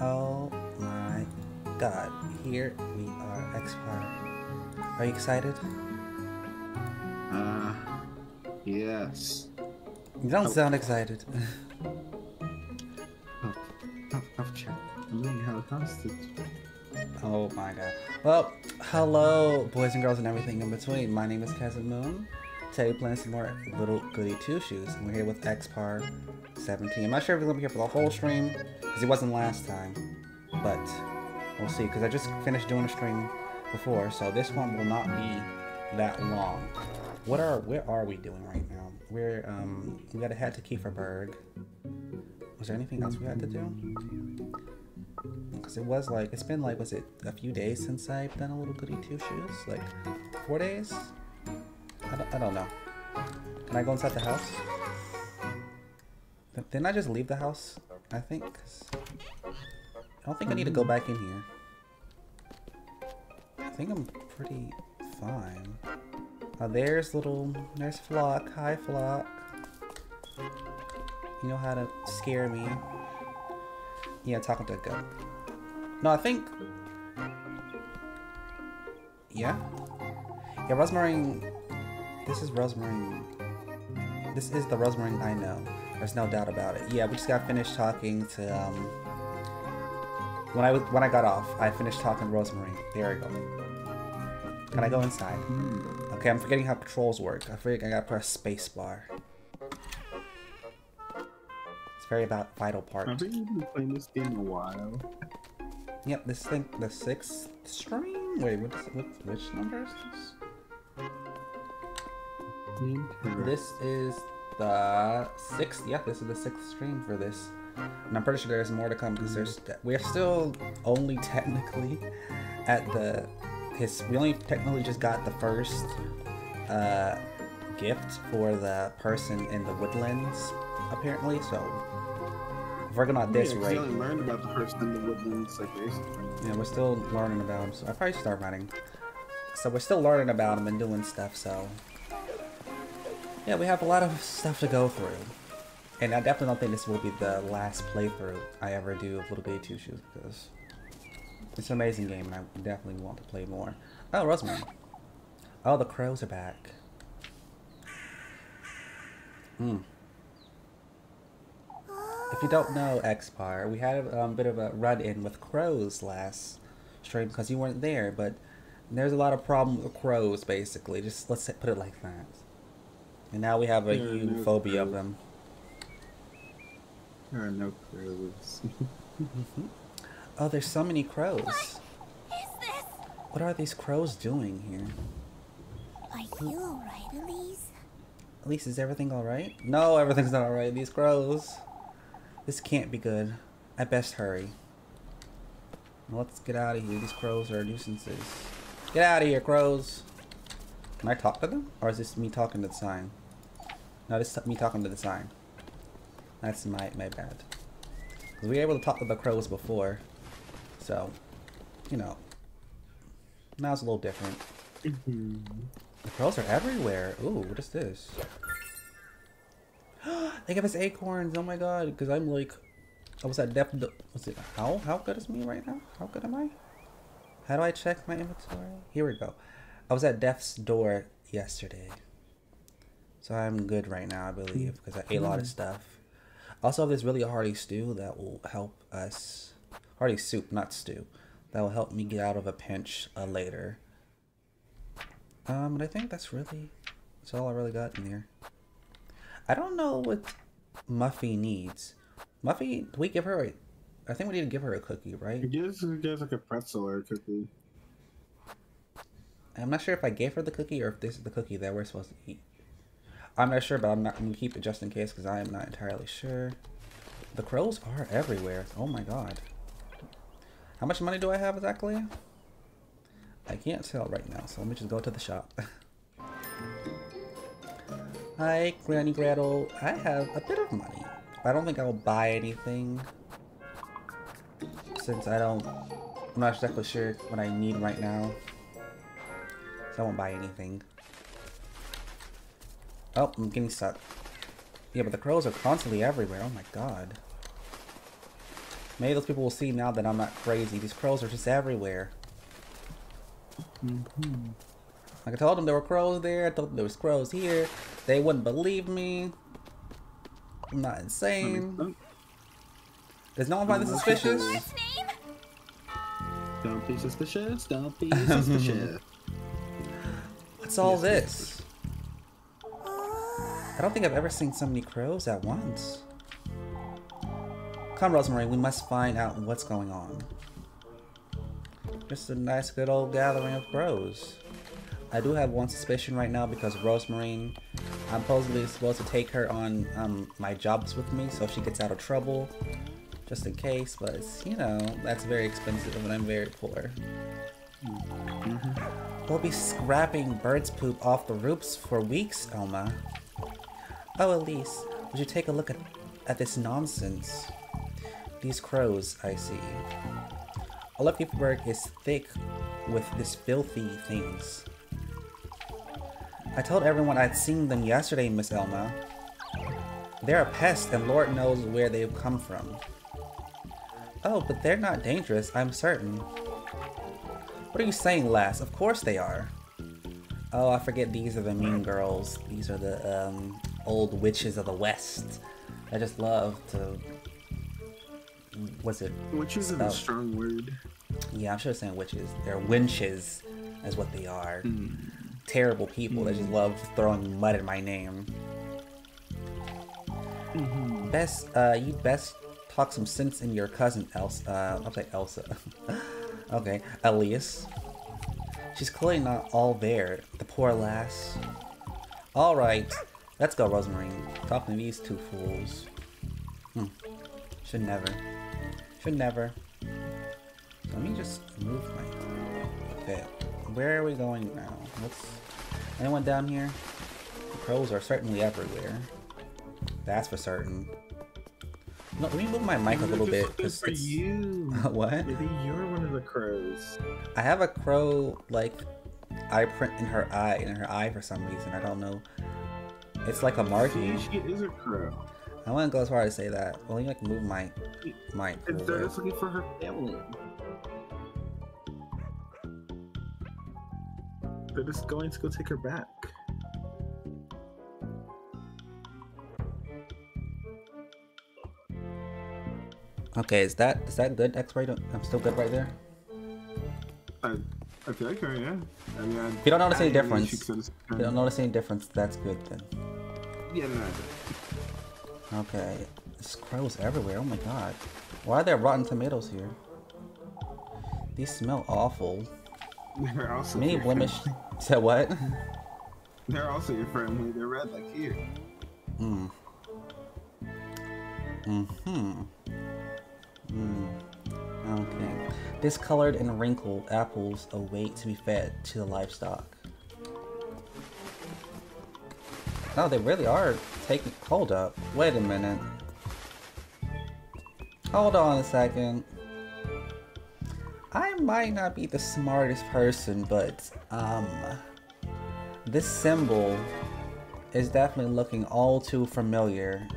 Oh my god, here we are, XPar. Are you excited? Yes. You don't sound excited. Oh my god. Well, hello boys and girls and everything in between. My name is Cescent Moon. Today we're playing some more Little Goody Two Shoes, and we're here with XPar 17. I'm not sure if we're going to be here for the whole stream, because he wasn't last time, but we'll see, because I just finished doing a stream before, so this one will not be that long. Where are we doing right now? We're, we gotta head to Kieferberg. Was there anything else we had to do? Because it was like, it's been like, was it a few days since I've done a Little Goody Two Shoes? Like, 4 days? I don't know. Can I go inside the house? Didn't I just leave the house? I think. I don't think I need to go back in here. I think I'm pretty fine. There's Flock. Hi, Flock. You know how to scare me. Yeah, talking to a goat. No, I think... Yeah? Yeah, Rosmarine... This is Rosmarine. This is the Rosmarine I know. There's no doubt about it. Yeah, we just got finished talking to, when I got off, I finished talking to Rosmarine. There we go. Can I go inside? Okay, I'm forgetting how controls work. I figured I gotta press spacebar. It's very about vital part. I've been playing this game a while. Yep, this thing, the 6th stream? Wait, which number is this? This is the 6th. Yeah, this is the 6th stream for this, and I'm pretty sure there's more to come because we're still only technically at we only technically just got the first gift for the person in the woodlands apparently. So if we're gonna at this rate, we only learned about the person in the woodlands like recently. Yeah, we're still learning about him. So I probably start running. So we're still learning about him and doing stuff. So. Yeah, we have a lot of stuff to go through, and I definitely don't think this will be the last playthrough I ever do of Little Goody Two Shoes because it's an amazing game, and I definitely want to play more. Oh, Rosamond! Oh, the crows are back. If you don't know XPar, we had a bit of a run-in with crows last stream because you weren't there, but there's a lot of problems with crows basically. Just let's put it like that. And now we have a huge phobia of them. There are no crows. Oh, there's so many crows. What is this? What are these crows doing here? Are you alright, Elise? Elise, is everything alright? No, everything's not alright. These crows. This can't be good. I best hurry. Let's get out of here. These crows are nuisances. Get out of here, crows! Can I talk to them? Or is this me talking to the sign? No, this is me talking to the sign. That's my bad. Because we were able to talk to the crows before. So, you know. Now it's a little different. The crows are everywhere. Ooh, what is this? They give us acorns. Oh my god. Because I'm like... I was at depth... Was it... How good is me right now? How good am I? How do I check my inventory? Here we go. I was at death's door yesterday, so I'm good right now, I believe, because I ate a lot of stuff. Also, there's really a hearty stew that will help us, hearty soup, not stew, that will help me get out of a pinch later. But I think that's all I really got in here. I don't know what Muffy needs. Muffy, do we give her I think we need to give her a cookie, right? I guess there's like a pretzel or a cookie. I'm not sure if I gave her the cookie or if this is the cookie that we're supposed to eat. I'm not sure, but I'm going to keep it just in case because I am not entirely sure. The crows are everywhere. Oh my god. How much money do I have exactly? I can't tell right now, so let me just go to the shop. Hi, Granny Gretel. I have a bit of money. I don't think I'll buy anything since I'm not exactly sure what I need right now. I won't buy anything. Oh, I'm getting stuck. Yeah, but the crows are constantly everywhere. Oh my god. Maybe those people will see now that I'm not crazy. These crows are just everywhere. Mm-hmm. Like I told them there were crows there. I told them there was crows here. They wouldn't believe me. I'm not insane. Does no one find this suspicious? Don't be suspicious. Don't be suspicious. What's all this? I don't think I've ever seen so many crows at once. Come, Rosmarine, we must find out what's going on. Just a nice good old gathering of crows. I do have one suspicion right now because Rosmarine, I'm supposedly supposed to take her on my jobs with me, so she gets out of trouble, just in case, but you know, that's very expensive and I'm very poor. Mm-hmm. We'll be scrapping bird's poop off the roofs for weeks, Elma. Oh, Elise, would you take a look at this nonsense? These crows, I see. All of Kieferberg is thick with these filthy things. I told everyone I'd seen them yesterday, Miss Elma. They're a pest and Lord knows where they've come from. Oh, but they're not dangerous, I'm certain. What are you saying, lass? Of course they are. Oh, I forget these are the mean girls. These are the old witches of the West. I just love to... What's it? Witches is a strong word. Yeah, I'm sure it's saying witches. They're winches, is what they are. Mm. Terrible people that just love throwing mud in my name. Mm-hmm. You'd best talk some sense in your cousin, Elsa. I'll say Elsa. Okay, Elise. She's clearly not all there, the poor lass. All right, let's go, Rosmarine. Talking to these two fools. Should never. Should never. Let me just move my... Okay, where are we going now? Anyone down here? The crows are certainly everywhere. That's for certain. No, let me move my mic a little bit. Cause for you. What? Maybe you're one of the crows. I have a crow, like, eye print in her eye for some reason. I don't know. It's like a marking. She is a crow. I wouldn't go as far as to say that. Well, you like move my mic. They're just looking for her family. They're just going to go take her back. Okay, is that good? XPar, I'm still good right there. I feel like her, yeah. I mean, if you don't notice any difference. If you don't notice any difference, that's good then. Yeah, no. Okay, there's crows everywhere, oh my god. Why are there rotten tomatoes here? These smell awful. They're also many blemish. Said what? They're also your family, they're red like you. Mm. Mm-hmm. Mm. Okay. Discolored and wrinkled apples await to be fed to the livestock. No, they really are taking... Hold up. Wait a minute. Hold on a second. I might not be the smartest person, but, this symbol is definitely looking all too familiar.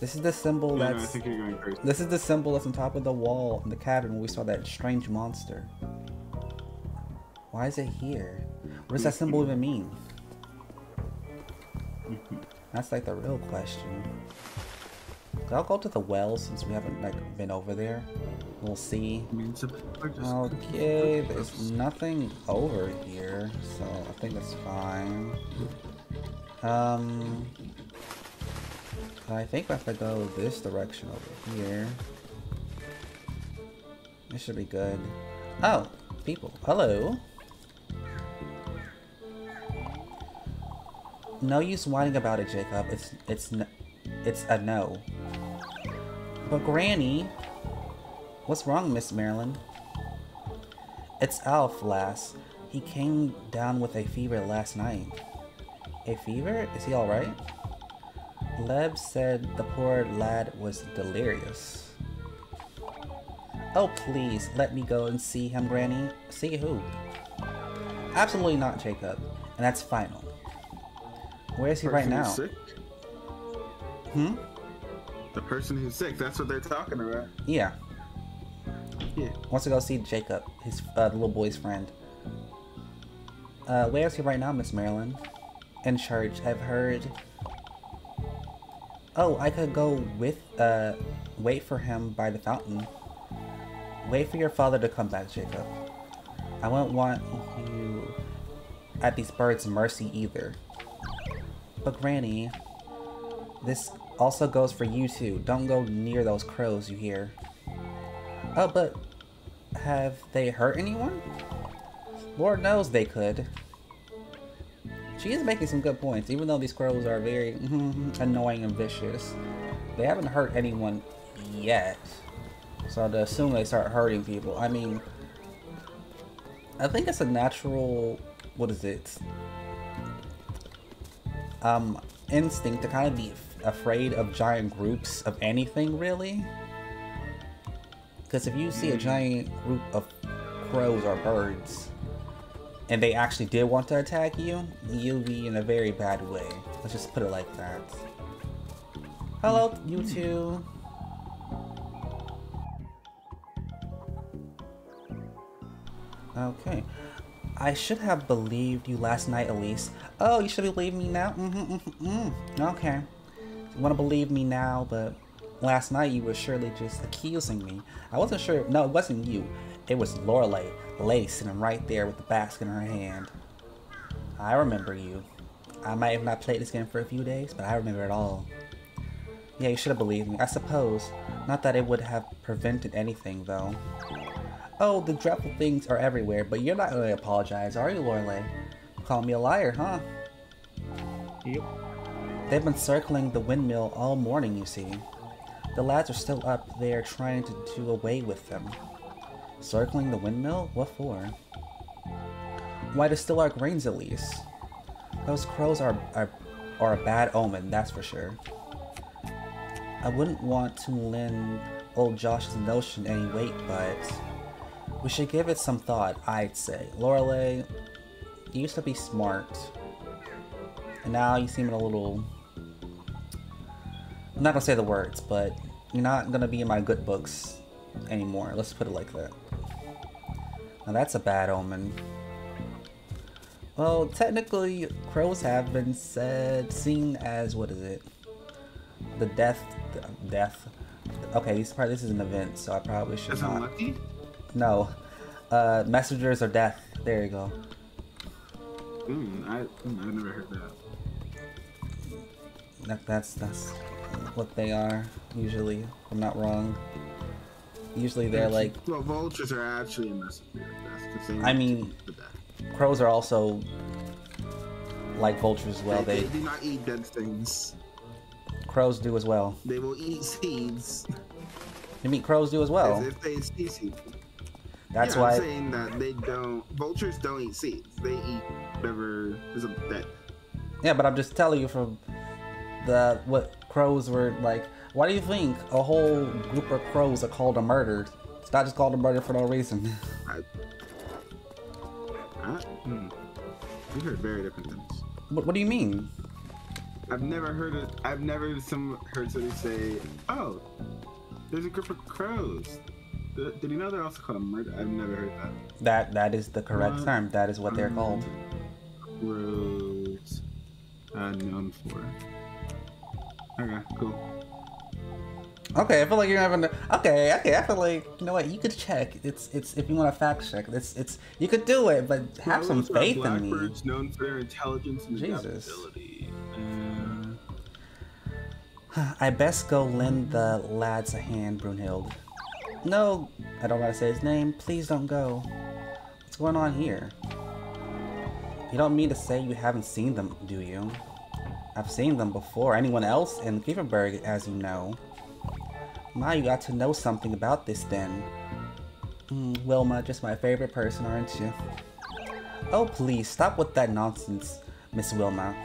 This is the symbol that's... No, I think you're going crazy. This is the symbol that's on top of the wall in the cabin where we saw that strange monster. Why is it here? What does that symbol even mean? That's like the real question. I'll go to the well since we haven't like been over there. We'll see. Okay, there's nothing over here, so I think that's fine. I think I have to go this direction over here. This should be good. Oh, people. Hello. No use whining about it, Jacob. It's a no. But Granny, what's wrong, Miss Marilyn? It's Alf, lass. He came down with a fever last night. A fever? Is he all right? Leb said the poor lad was delirious. Oh, please let me go and see him, Granny. See who? Absolutely not, Jacob. And that's final. Where is he right now? Sick? Hmm? The person who's sick, that's what they're talking about. Yeah. Yeah. Wants to go see Jacob, his the little boy's friend. Where is he right now, Miss Marilyn? In church, I've heard. Oh, I could go with, wait for him by the fountain. Wait for your father to come back, Jacob. I wouldn't want you at these birds' mercy either. But Granny, this also goes for you too. Don't go near those crows you hear. Oh, but have they hurt anyone? Lord knows they could. She is making some good points, even though these crows are very annoying and vicious. They haven't hurt anyone yet. So to assume they start hurting people. I mean, I think it's a natural, what is it? Instinct to kind of be afraid of giant groups of anything, really. Because if you see a giant group of crows or birds, and they actually did want to attack you, you'll be in a very bad way. Let's just put it like that. Hello, you two. Okay. I should have believed you last night, Elise. Oh, you should believe me now? Okay. You want to believe me now, but last night you were surely just accusing me. I wasn't sure. No, it wasn't you. It was Lorelei, the lady sitting right there with the basket in her hand. I remember you. I might have not played this game for a few days, but I remember it all. Yeah, you should have believed me, I suppose. Not that it would have prevented anything, though. Oh, the dreadful things are everywhere, but you're not going to apologize, are you, Lorelei? Call me a liar, huh? Yep. They've been circling the windmill all morning, you see. The lads are still up there trying to do away with them. Circling the windmill? What for? Why to steal our grains, Elise? Those crows are a bad omen, that's for sure. I wouldn't want to lend old Josh's notion any weight, but we should give it some thought, I'd say. Lorelei, you used to be smart, and now you seem a little... I'm not gonna say the words, but you're not gonna be in my good books anymore. Let's put it like that. Now that's a bad omen. Well, technically, crows have been seen as, what is it? The death. Okay, this is an event, so I probably should not. Unlucky? No. Messengers are death. There you go. I've never heard that. That's what they are, usually, if I'm not wrong. Usually they're like... Well, vultures are actually a messenger of death. I mean, crows are also like vultures as well. They do not eat dead things. Crows do as well. They will eat seeds. You mean crows do as well? As if they see seeds. That's why... I'm saying that they don't... Vultures don't eat seeds. They eat whatever is dead. Yeah, but I'm just telling you from the... What crows were like... Why do you think a whole group of crows are called a murder? It's not just called a murder for no reason. We've heard very different things. What do you mean? I've never heard somebody say, "Oh, there's a group of crows." Did you know they're also called a murder? I've never heard that. That is the correct term. That is what they're called. Crows known for. Okay, cool. Okay, I feel like you're having. Okay, I feel like you know what you could check. It's if you want to fact check. It's you could do it, but have some faith in me. Blackbirds known for their intelligence and adaptability. I best go lend the lads a hand, Brunhild. No, I don't want to say his name. Please don't go. What's going on here? You don't mean to say you haven't seen them, do you? I've seen them before. Anyone else in Kieferberg, as you know. My, you got to know something about this then. Wilma, just my favorite person, aren't you? Oh, please, stop with that nonsense, Miss Wilma.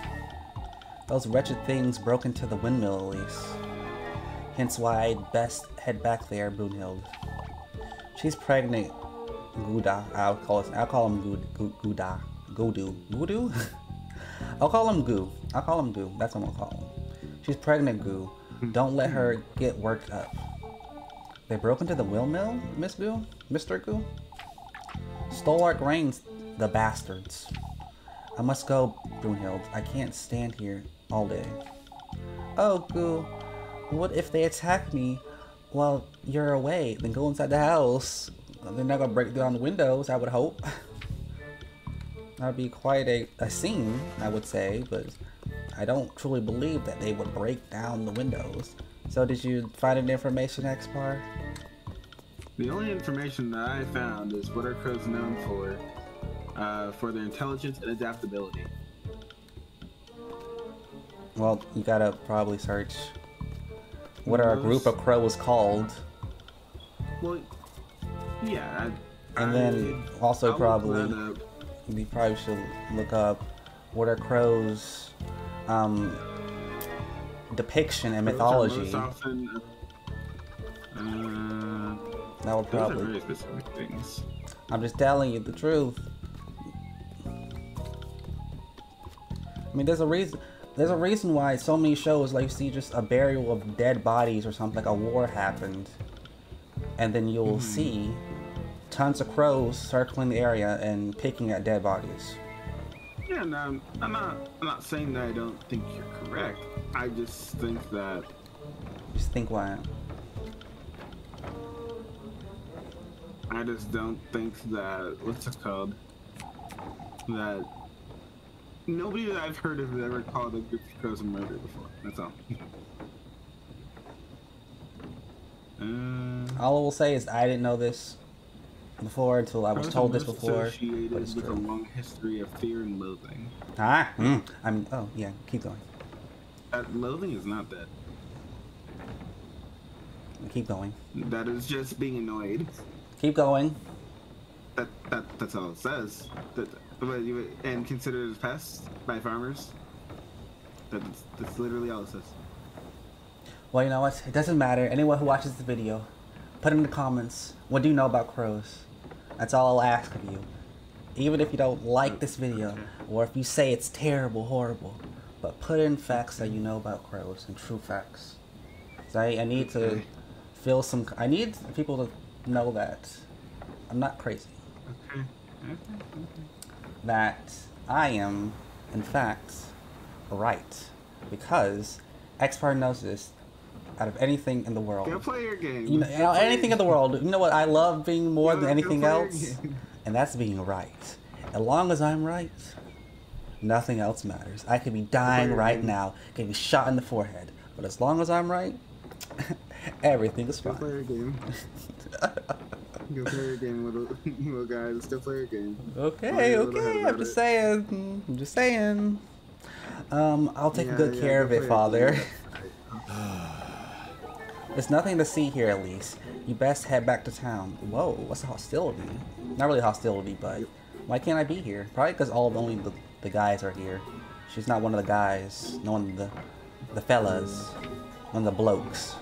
Those wretched things broke into the windmill, Elise. Hence why I'd best head back there, Brunhild. She's pregnant. Guda, I'll call him Guda. Goodoo. Goodoo? I'll call him Goo. That's what I'll call him. She's pregnant, Goo. Don't let her get worked up. They broke into the windmill, Miss Goo? Mr. Goo? Stole our grains, the bastards. I must go, Brunhild. I can't stand here all day. Oh, Goo. What if they attack me while you're away? Then go inside the house. They're not gonna break down the windows, I would hope. That would be quite a scene, I would say, but I don't truly believe that they would break down the windows. So did you find any information, XPar? The only information that I found is what our code's known for their intelligence and adaptability. Well, you gotta probably search what our group of crows called. Well, yeah. We probably should look up what are crows' depiction and mythology. That would probably. Those are very specific things. I'm just telling you the truth. I mean, there's a reason. There's a reason why so many shows like you see just a burial of dead bodies or something, like a war happened, and then you'll see tons of crows circling the area and picking at dead bodies. Yeah, no, I'm not saying that I don't think you're correct. I just think that. Just think why. I just don't think that. What's it called? That nobody that I've heard of has ever called a group of crows a murder before. That's all. All I will say is I didn't know this before until I was told this before. But it's true. A long history of fear and loathing. Ah, oh yeah, keep going. That loathing is not that. Keep going. That is just being annoyed. Keep going. That's all it says. And considered as pests by farmers. That's literally all it says. Well, you know what? It doesn't matter. Anyone who watches the video, put in the comments, what do you know about crows? That's all I'll ask of you. Even if you don't like this video, or if you say it's terrible, horrible, but put in facts that you know about crows, and true facts. So I need to feel some, I need people to know that I'm not crazy. That I am, in fact, right. Because XPar knows this. Out of anything in the world. Go play your game. You know, anything in the world. You know what I love being more than anything else? And that's being right. As long as I'm right, nothing else matters. I could be dying right now, could be shot in the forehead. But as long as I'm right, everything is fine. Go play your game. Go play your game, little guy. Let's go play your game. Okay, okay. I'm just saying. I'm just saying. I'll take good care of it, Father. There's nothing to see here, Elise. You best head back to town. Whoa, what's the hostility? Not really hostility, but why can't I be here? Probably because only the guys are here. She's not one of the guys. No one of the fellas. One of the blokes.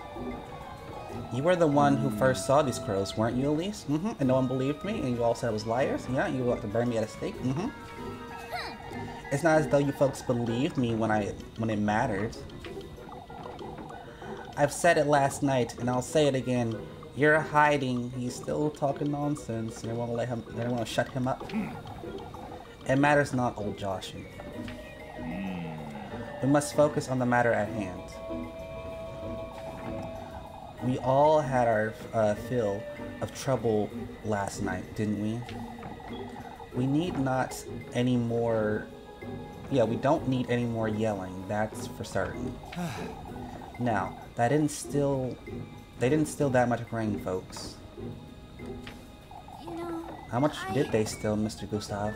You were the one who first saw these crows, weren't you, Elise? Mm-hmm. And no one believed me, and you all said I was liars. Yeah, you want to burn me at a stake. Mm-hmm. It's not as though you folks believed me when it mattered. I've said it last night, and I'll say it again. You're hiding. He's still talking nonsense. You want to let him. You want to shut him up. It matters not, old Joshua. We must focus on the matter at hand. We all had our fill of trouble last night, didn't we? We need not any more. Yeah, we don't need any more yelling. That's for certain. Now, they didn't steal that much grain, folks. You know, how much did they steal, Mr. Gustav?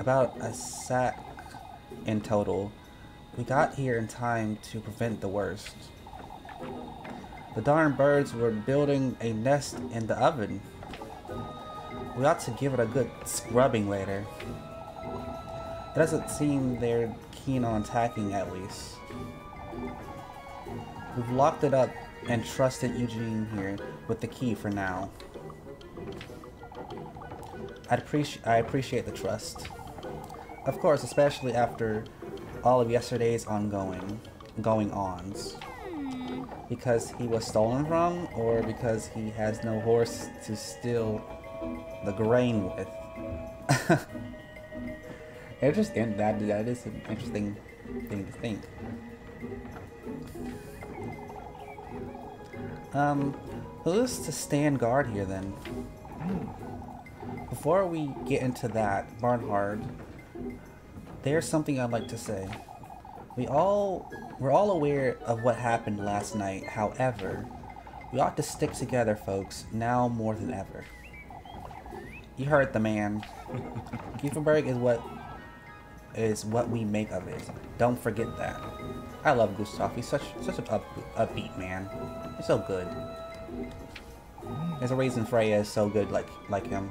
About a sack in total. We got here in time to prevent the worst. The darn birds were building a nest in the oven. We ought to give it a good scrubbing later. It doesn't seem they're keen on attacking, at least. We've locked it up and trusted Eugene here with the key for now. I appreciate the trust. Of course, especially after all of yesterday's going ons. because he was stolen from, or because he has no horse to steal the grain with. Interesting. That is an interesting thing to think. Who's to stand guard here then? Before we get into that, Bernhard, there's something I'd like to say. We're all aware of what happened last night. However, we ought to stick together, folks, now more than ever. You heard the man. Kieferberg is what we make of it. Don't forget that. I love Gustav. He's such an upbeat man. He's so good. There's a reason Freya is so good like him.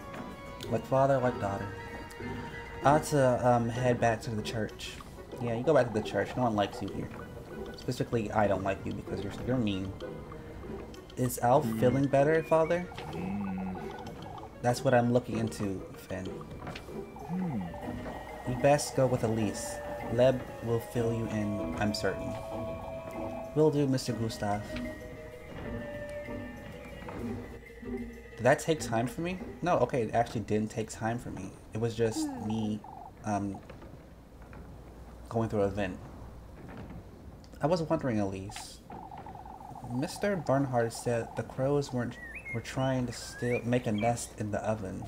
Like father, like daughter. I ought to head back to the church. Yeah, you go back to the church. No one likes you here. Specifically, I don't like you because you're mean. Is Alf feeling better, Father? That's what I'm looking into, Finn. You best go with Elise. Leb will fill you in, I'm certain. Will do, Mr. Gustav. Did that take time for me? No, okay, it actually didn't take time for me. It was just me, going through an event. I was wondering, Elise. Mr. Bernhard said the crows were trying to still make a nest in the oven.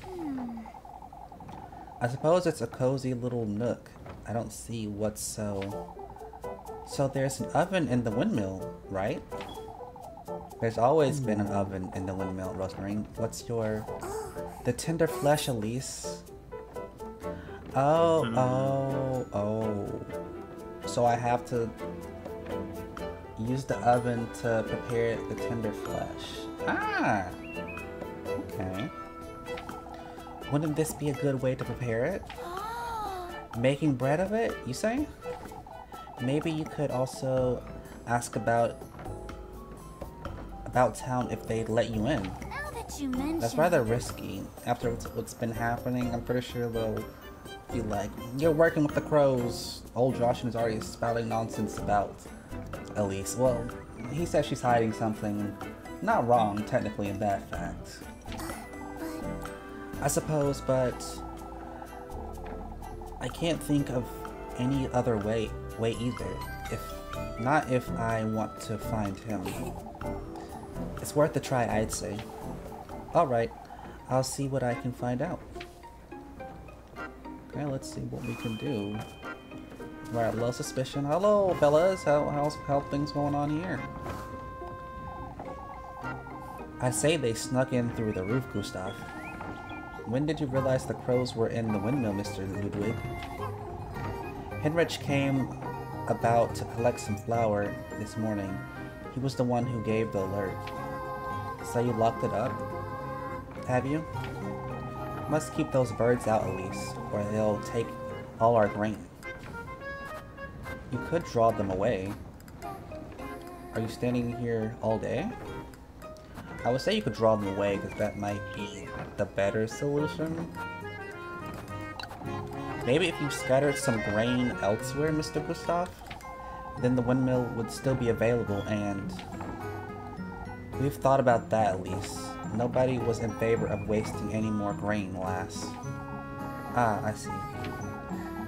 I suppose it's a cozy little nook. I don't see what's so... So there's an oven in the windmill, right? There's always been an oven in the windmill, Rosmarine. What's your... The tender flesh, Elise. Oh. So I have to use the oven to prepare the tender flesh. Ah! Okay. Wouldn't this be a good way to prepare it? Making bread of it, you say? Maybe you could also ask about town if they'd let you in. Now that you mention it. That's rather risky. After what's been happening, I'm pretty sure they'll be like, you're working with the crows. Old Josh is already spouting nonsense about Elise. Well, he says she's hiding something. Not wrong, technically, in that fact. I suppose, but I can't think of any other way either. If I want to find him. It's worth a try, I'd say. Alright, I'll see what I can find out. Okay, let's see what we can do. Alright, low suspicion. Hello, fellas. How's things going on here? I say they snuck in through the roof, Gustav. When did you realize the crows were in the windmill, Mr. Ludwig? Henrich came about to collect some flour this morning. He was the one who gave the alert. So you locked it up? Have you? Must keep those birds out, Elise, or they'll take all our grain. You could draw them away. Are you standing here all day? I would say you could draw them away because that might be the better solution. Maybe if you scattered some grain elsewhere, Mr. Gustav, then the windmill would still be available, and we've thought about that, Elise. Nobody was in favor of wasting any more grain, lass. Ah, I see.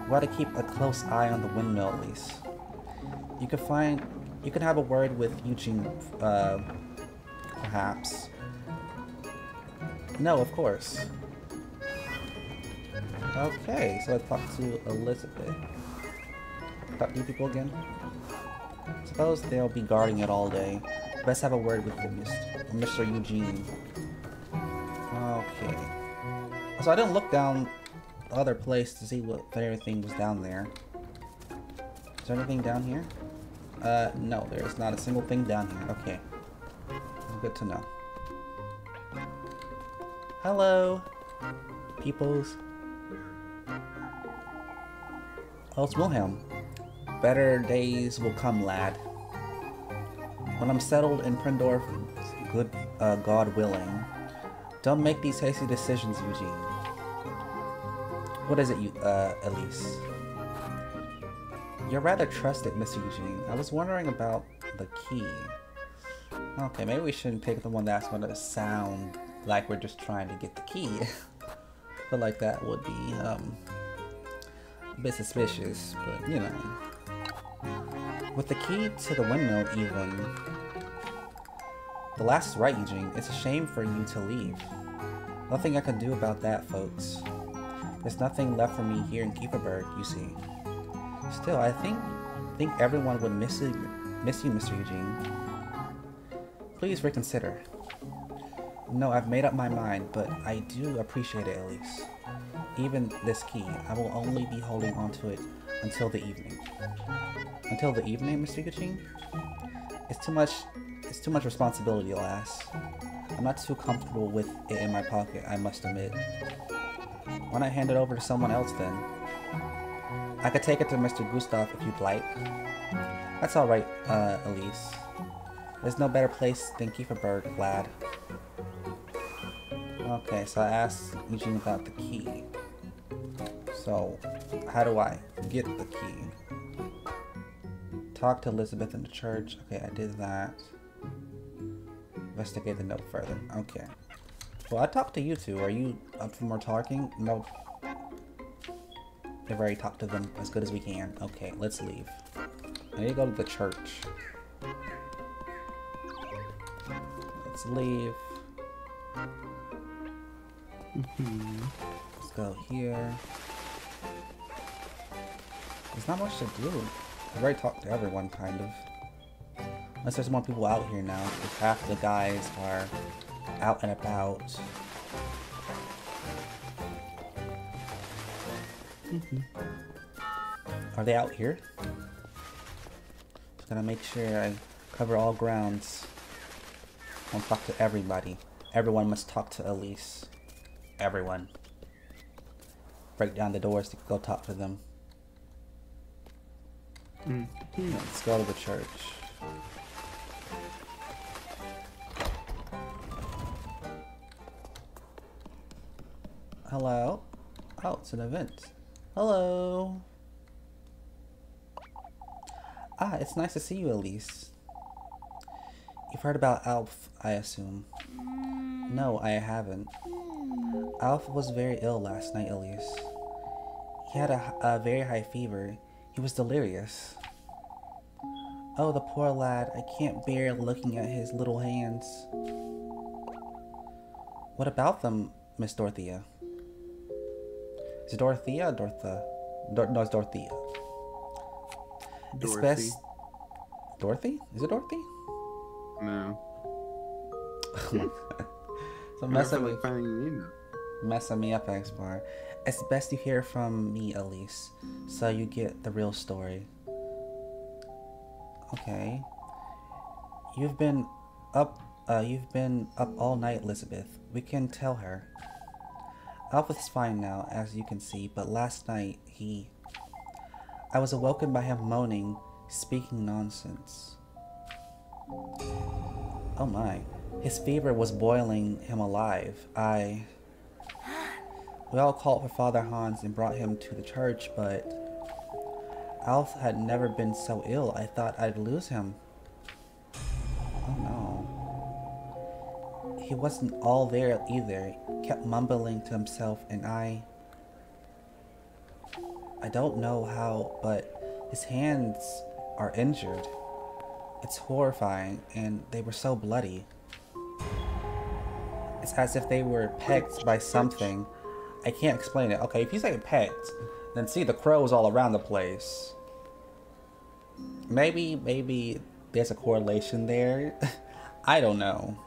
We ought to keep a close eye on the windmill, Elise. You can have a word with Eugene, perhaps. No, of course. Okay, so I talked to Elizabeth. Talk to you people again. Suppose they'll be guarding it all day. Best have a word with Mr. Eugene. Okay. So I didn't look down the other place to see what everything was down there. Is there anything down here? No, there is not a single thing down here. Okay. Good to know. Hello, peoples. Oh, it's Wilhelm. Better days will come, lad. When I'm settled in Primdorf, good God willing. Don't make these hasty decisions, Eugene. What is it, Elise? You're rather trusted, Mr. Eugene. I was wondering about the key. Okay, maybe we shouldn't pick the one that's gonna sound like we're just trying to get the key. But like that would be a bit suspicious, but you know. With the key to the windmill even. The last is right, Eugene. It's a shame for you to leave. Nothing I can do about that, folks. There's nothing left for me here in Kieferberg, you see. Still, I think everyone would miss you, Mr. Eugene. Please reconsider. No, I've made up my mind, but I do appreciate it, Elise. Even this key, I will only be holding onto it until the evening. Until the evening, Mr. Eugene? It's too much responsibility, lass. I'm not too comfortable with it in my pocket, I must admit. Why not hand it over to someone else, then? I could take it to Mr. Gustav if you'd like. That's alright, Elise. There's no better place than Kieferberg, lad. Okay, so I asked Eugene about the key. So, how do I get the key? Talk to Elizabeth in the church. Okay, I did that. Investigate the note further. Okay. Well, I talked to you two. Are you up for more talking? Nope. They've already talked to them as good as we can. Okay, let's leave. I need to go to the church. Let's leave. Let's go here. There's not much to do. I've already talked to everyone, kind of. Unless there's more people out here now, because half the guys are out and about. Are they out here? Just gotta make sure I cover all grounds. I'll talk to everybody. Everyone must talk to Elise. Everyone. Break down the doors to go talk to them. Mm-hmm. Let's go to the church. Hello? Oh, it's an event. Hello! Ah, it's nice to see you, Elise. You've heard about Alf, I assume. No, I haven't. Alf was very ill last night, Elise. He had a very high fever. He was delirious. Oh, the poor lad. I can't bear looking at his little hands. What about them, Miss Dorothea? Is it Dorothea or Dortha? No, it's Dorothea. Dorothy. It's best... Dorothy? Is it Dorothy? No. So messing me up, XPar. It's best you hear from me, Elise, so you get the real story. Okay. You've been up all night, Elizabeth. We can tell her. Alf is fine now, as you can see, but last night I was awoken by him moaning, speaking nonsense. Oh my. His fever was boiling him alive. We all called for Father Hans and brought him to the church, but Alf had never been so ill. I thought I'd lose him. Oh no. He wasn't all there either. He kept mumbling to himself, and I don't know how, but his hands are injured. It's horrifying, and they were so bloody. It's as if they were pecked by something. I can't explain it. Okay, if you say pecked, then see the crows all around the place. Maybe there's a correlation there. I don't know.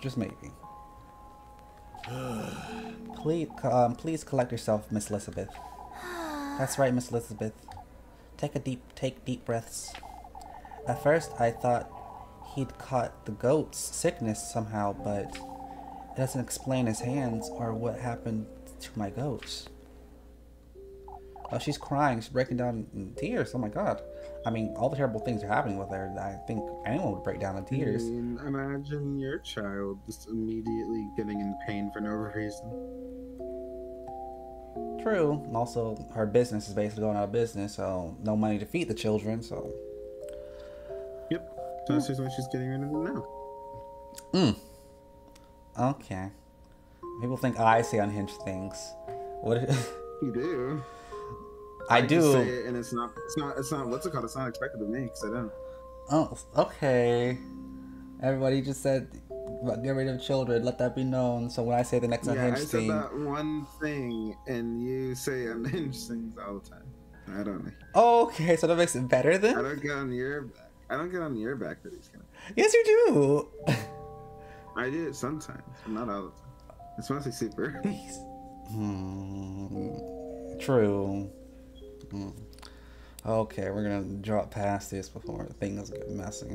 Just maybe. Please collect yourself, Miss Elizabeth. That's right, Miss Elizabeth. Take deep breaths. At first, I thought he'd caught the goat's sickness somehow, but it doesn't explain his hands or what happened to my goats. Oh, she's crying. She's breaking down in tears. Oh my god. I mean, all the terrible things are happening with her. I think anyone would break down in tears. I mean, imagine your child just immediately getting in pain for no reason. True. Also, her business is basically going out of business, so no money to feed the children, so... Yep. So that's just why she's getting rid of them now. Okay. People think I say unhinged things. What? You do. I do. Say it and it's not. What's it called? It's not expected of me because I don't. Oh, okay. Everybody just said, "Get rid of children." Let that be known. So when I say the next unhinged thing, I said that one thing, and you say unhinged things all the time. I don't know. Oh, okay, so that makes it better then. I don't get on your back. I don't get on your back for these kind of things. Yes, you do. I do it sometimes, but not all the time. It's mostly super. True. Okay, we're gonna drop past this before things get messy.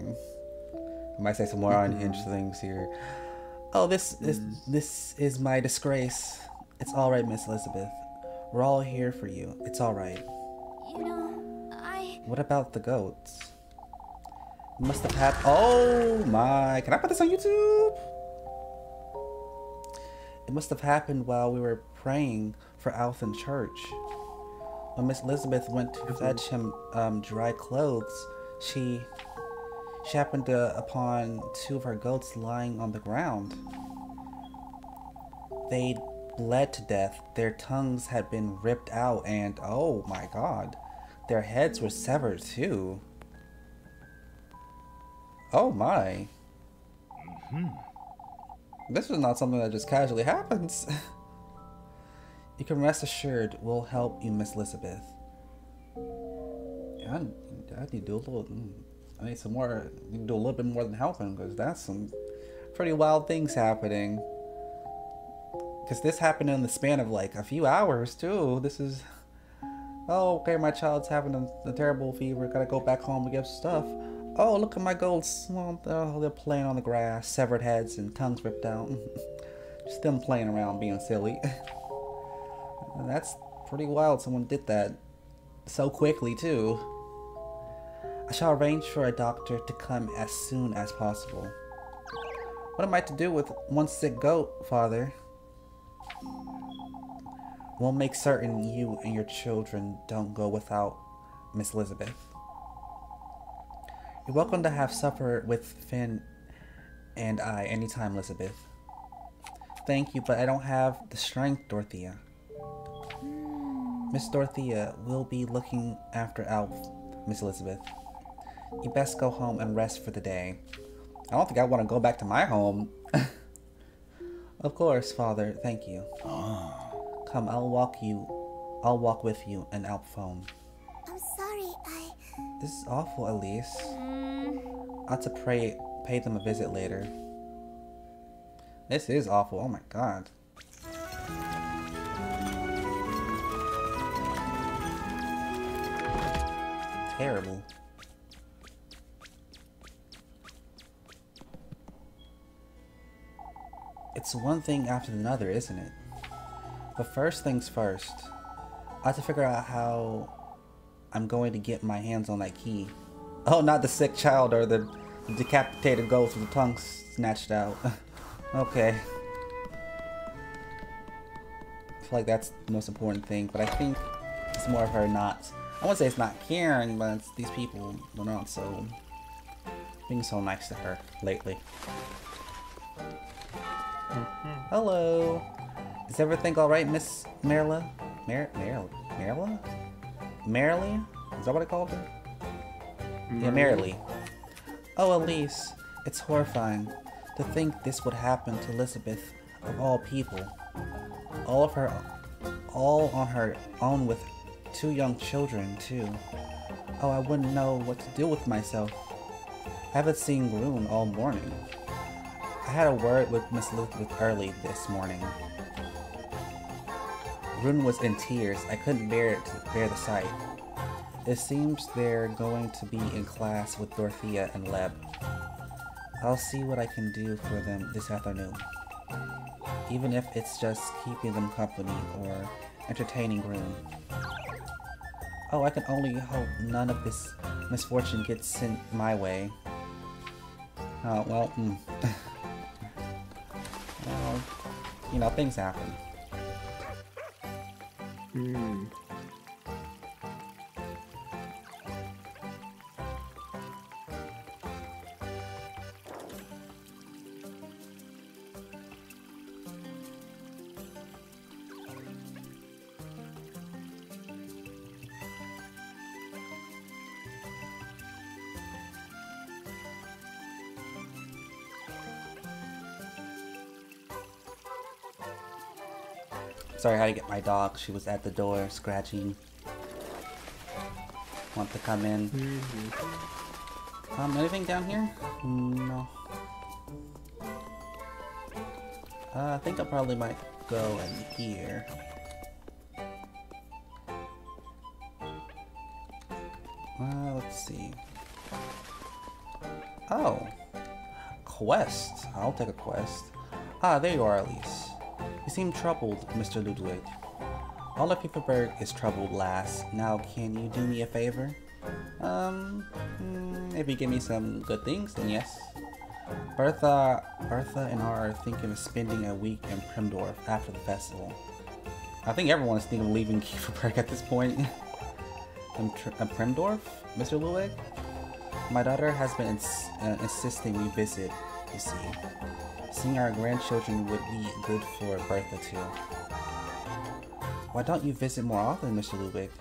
I might say some more unhinged things here. Oh, this is my disgrace. It's all right, Miss Elizabeth. We're all here for you. It's all right. You know, I... What about the goats? Must have had... Oh my... Can I put this on YouTube? It must have happened while we were praying for Alf in church. When Miss Elizabeth went to fetch him dry clothes, she happened upon two of her goats lying on the ground. They'd bled to death, their tongues had been ripped out, and oh my god, their heads were severed too. Oh my. This is not something that just casually happens. You can rest assured we'll help you, Miss Elizabeth. Yeah, I need to do a little, I need some more, you can do a little bit more than helping, because that's some pretty wild things happening. Because this happened in the span of like a few hours too. This is, oh, okay, my child's having a terrible fever. Gotta go back home and get stuff. Oh, look at my goats. Oh, they're playing on the grass, severed heads and tongues ripped out. Just them playing around, being silly. That's pretty wild someone did that so quickly too. I shall arrange for a doctor to come as soon as possible. What am I to do with one sick goat, Father? We'll make certain you and your children don't go without, Miss Elizabeth. You're welcome to have supper with Finn and I anytime, Elizabeth. Thank you, but I don't have the strength, Dorothea. Miss Dorothea will be looking after Alf, Miss Elizabeth. You best go home and rest for the day. I don't think I want to go back to my home. Of course, Father, thank you. Come, I'll walk with you and Alf home. I'm sorry, I... This is awful, Elise. I'll have to pay them a visit later. This is awful, oh my god. Terrible. It's one thing after another, isn't it? But first things first, I have to figure out how I'm going to get my hands on that key. Oh, not the sick child or the decapitated ghost with the tongue snatched out. Okay. I feel like that's the most important thing, but I think it's more of her not, I wouldn't say it's not caring, but it's these people are not so, being so nice to her lately. Hello. Is everything alright, Miss Marilla? Marilla? Marilee? Is that what I called her? Yeah, Marilee. Oh, Elise, it's horrifying to think this would happen to Elizabeth of all people. All on her own with two young children, too. Oh, I wouldn't know what to do with myself. I haven't seen Groon all morning. I had a word with Miss Elizabeth early this morning. Groon was in tears. I couldn't bear the sight. It seems they're going to be in class with Dorothea and Leb. I'll see what I can do for them this afternoon. Even if it's just keeping them company or entertaining Groon. Oh, I can only hope none of this misfortune gets sent my way. Oh, well, well, you know, things happen. Sorry, I had to get my dog. She was at the door scratching. Want to come in? Mm-hmm. Anything down here? No. I think I probably might go in here. Let's see. Oh, quest. I'll take a quest. Ah, there you are, Elise. You seem troubled, Mr. Ludwig. All of Kieferberg is troubled, lass. Now, can you do me a favor? If you give me some good things, then yes. Bertha and I are thinking of spending a week in Primdorf after the festival. I think everyone is thinking of leaving Kieferberg at this point. Primdorf, Mr. Ludwig? My daughter has been insisting we visit, you see. Seeing our grandchildren would be good for Bertha, too. Why don't you visit more often, Mr. Ludwig?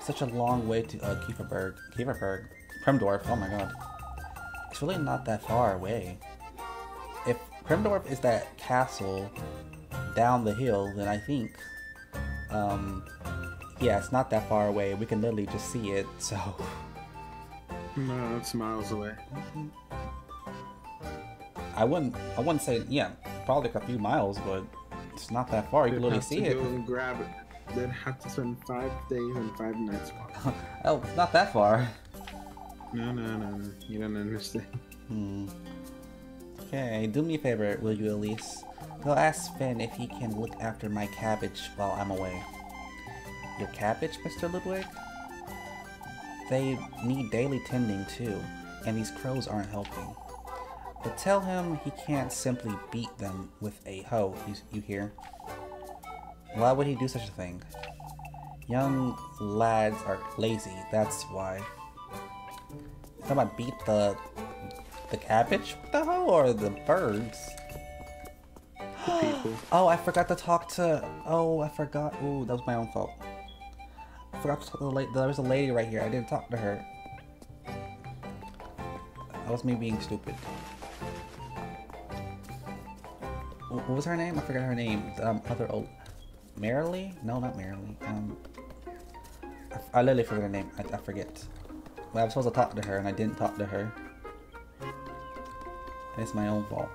Such a long way to Primdorf, oh my god. It's really not that far away. If Primdorf is that castle down the hill, then I think, yeah, it's not that far away. We can literally just see it, so... No, it's miles away. I wouldn't say, yeah, probably a few miles, but it's not that far. You can literally see it. And grab it. They'd have to spend 5 days and 5 nights walking. Oh, it's not that far. No. You don't understand. Okay, do me a favor, will you, Elise? Go ask Finn if he can look after my cabbage while I'm away. Your cabbage, Mr. Ludwig? They need daily tending too, and these crows aren't helping. But tell him he can't simply beat them with a hoe, you hear? Why would he do such a thing? Young lads are lazy, that's why. You're talking about beat the cabbage with the hoe or the birds? The people. Oh, I forgot to talk to... Oh, I forgot. Ooh, that was my own fault. I forgot to talk to the lady. There was a lady right here. I didn't talk to her. That was me being stupid. What was her name? I forgot her name. Other old... Marilyn? No, not Marilyn. I literally forgot her name. I forget. Well, I was supposed to talk to her and I didn't talk to her. It's my own fault.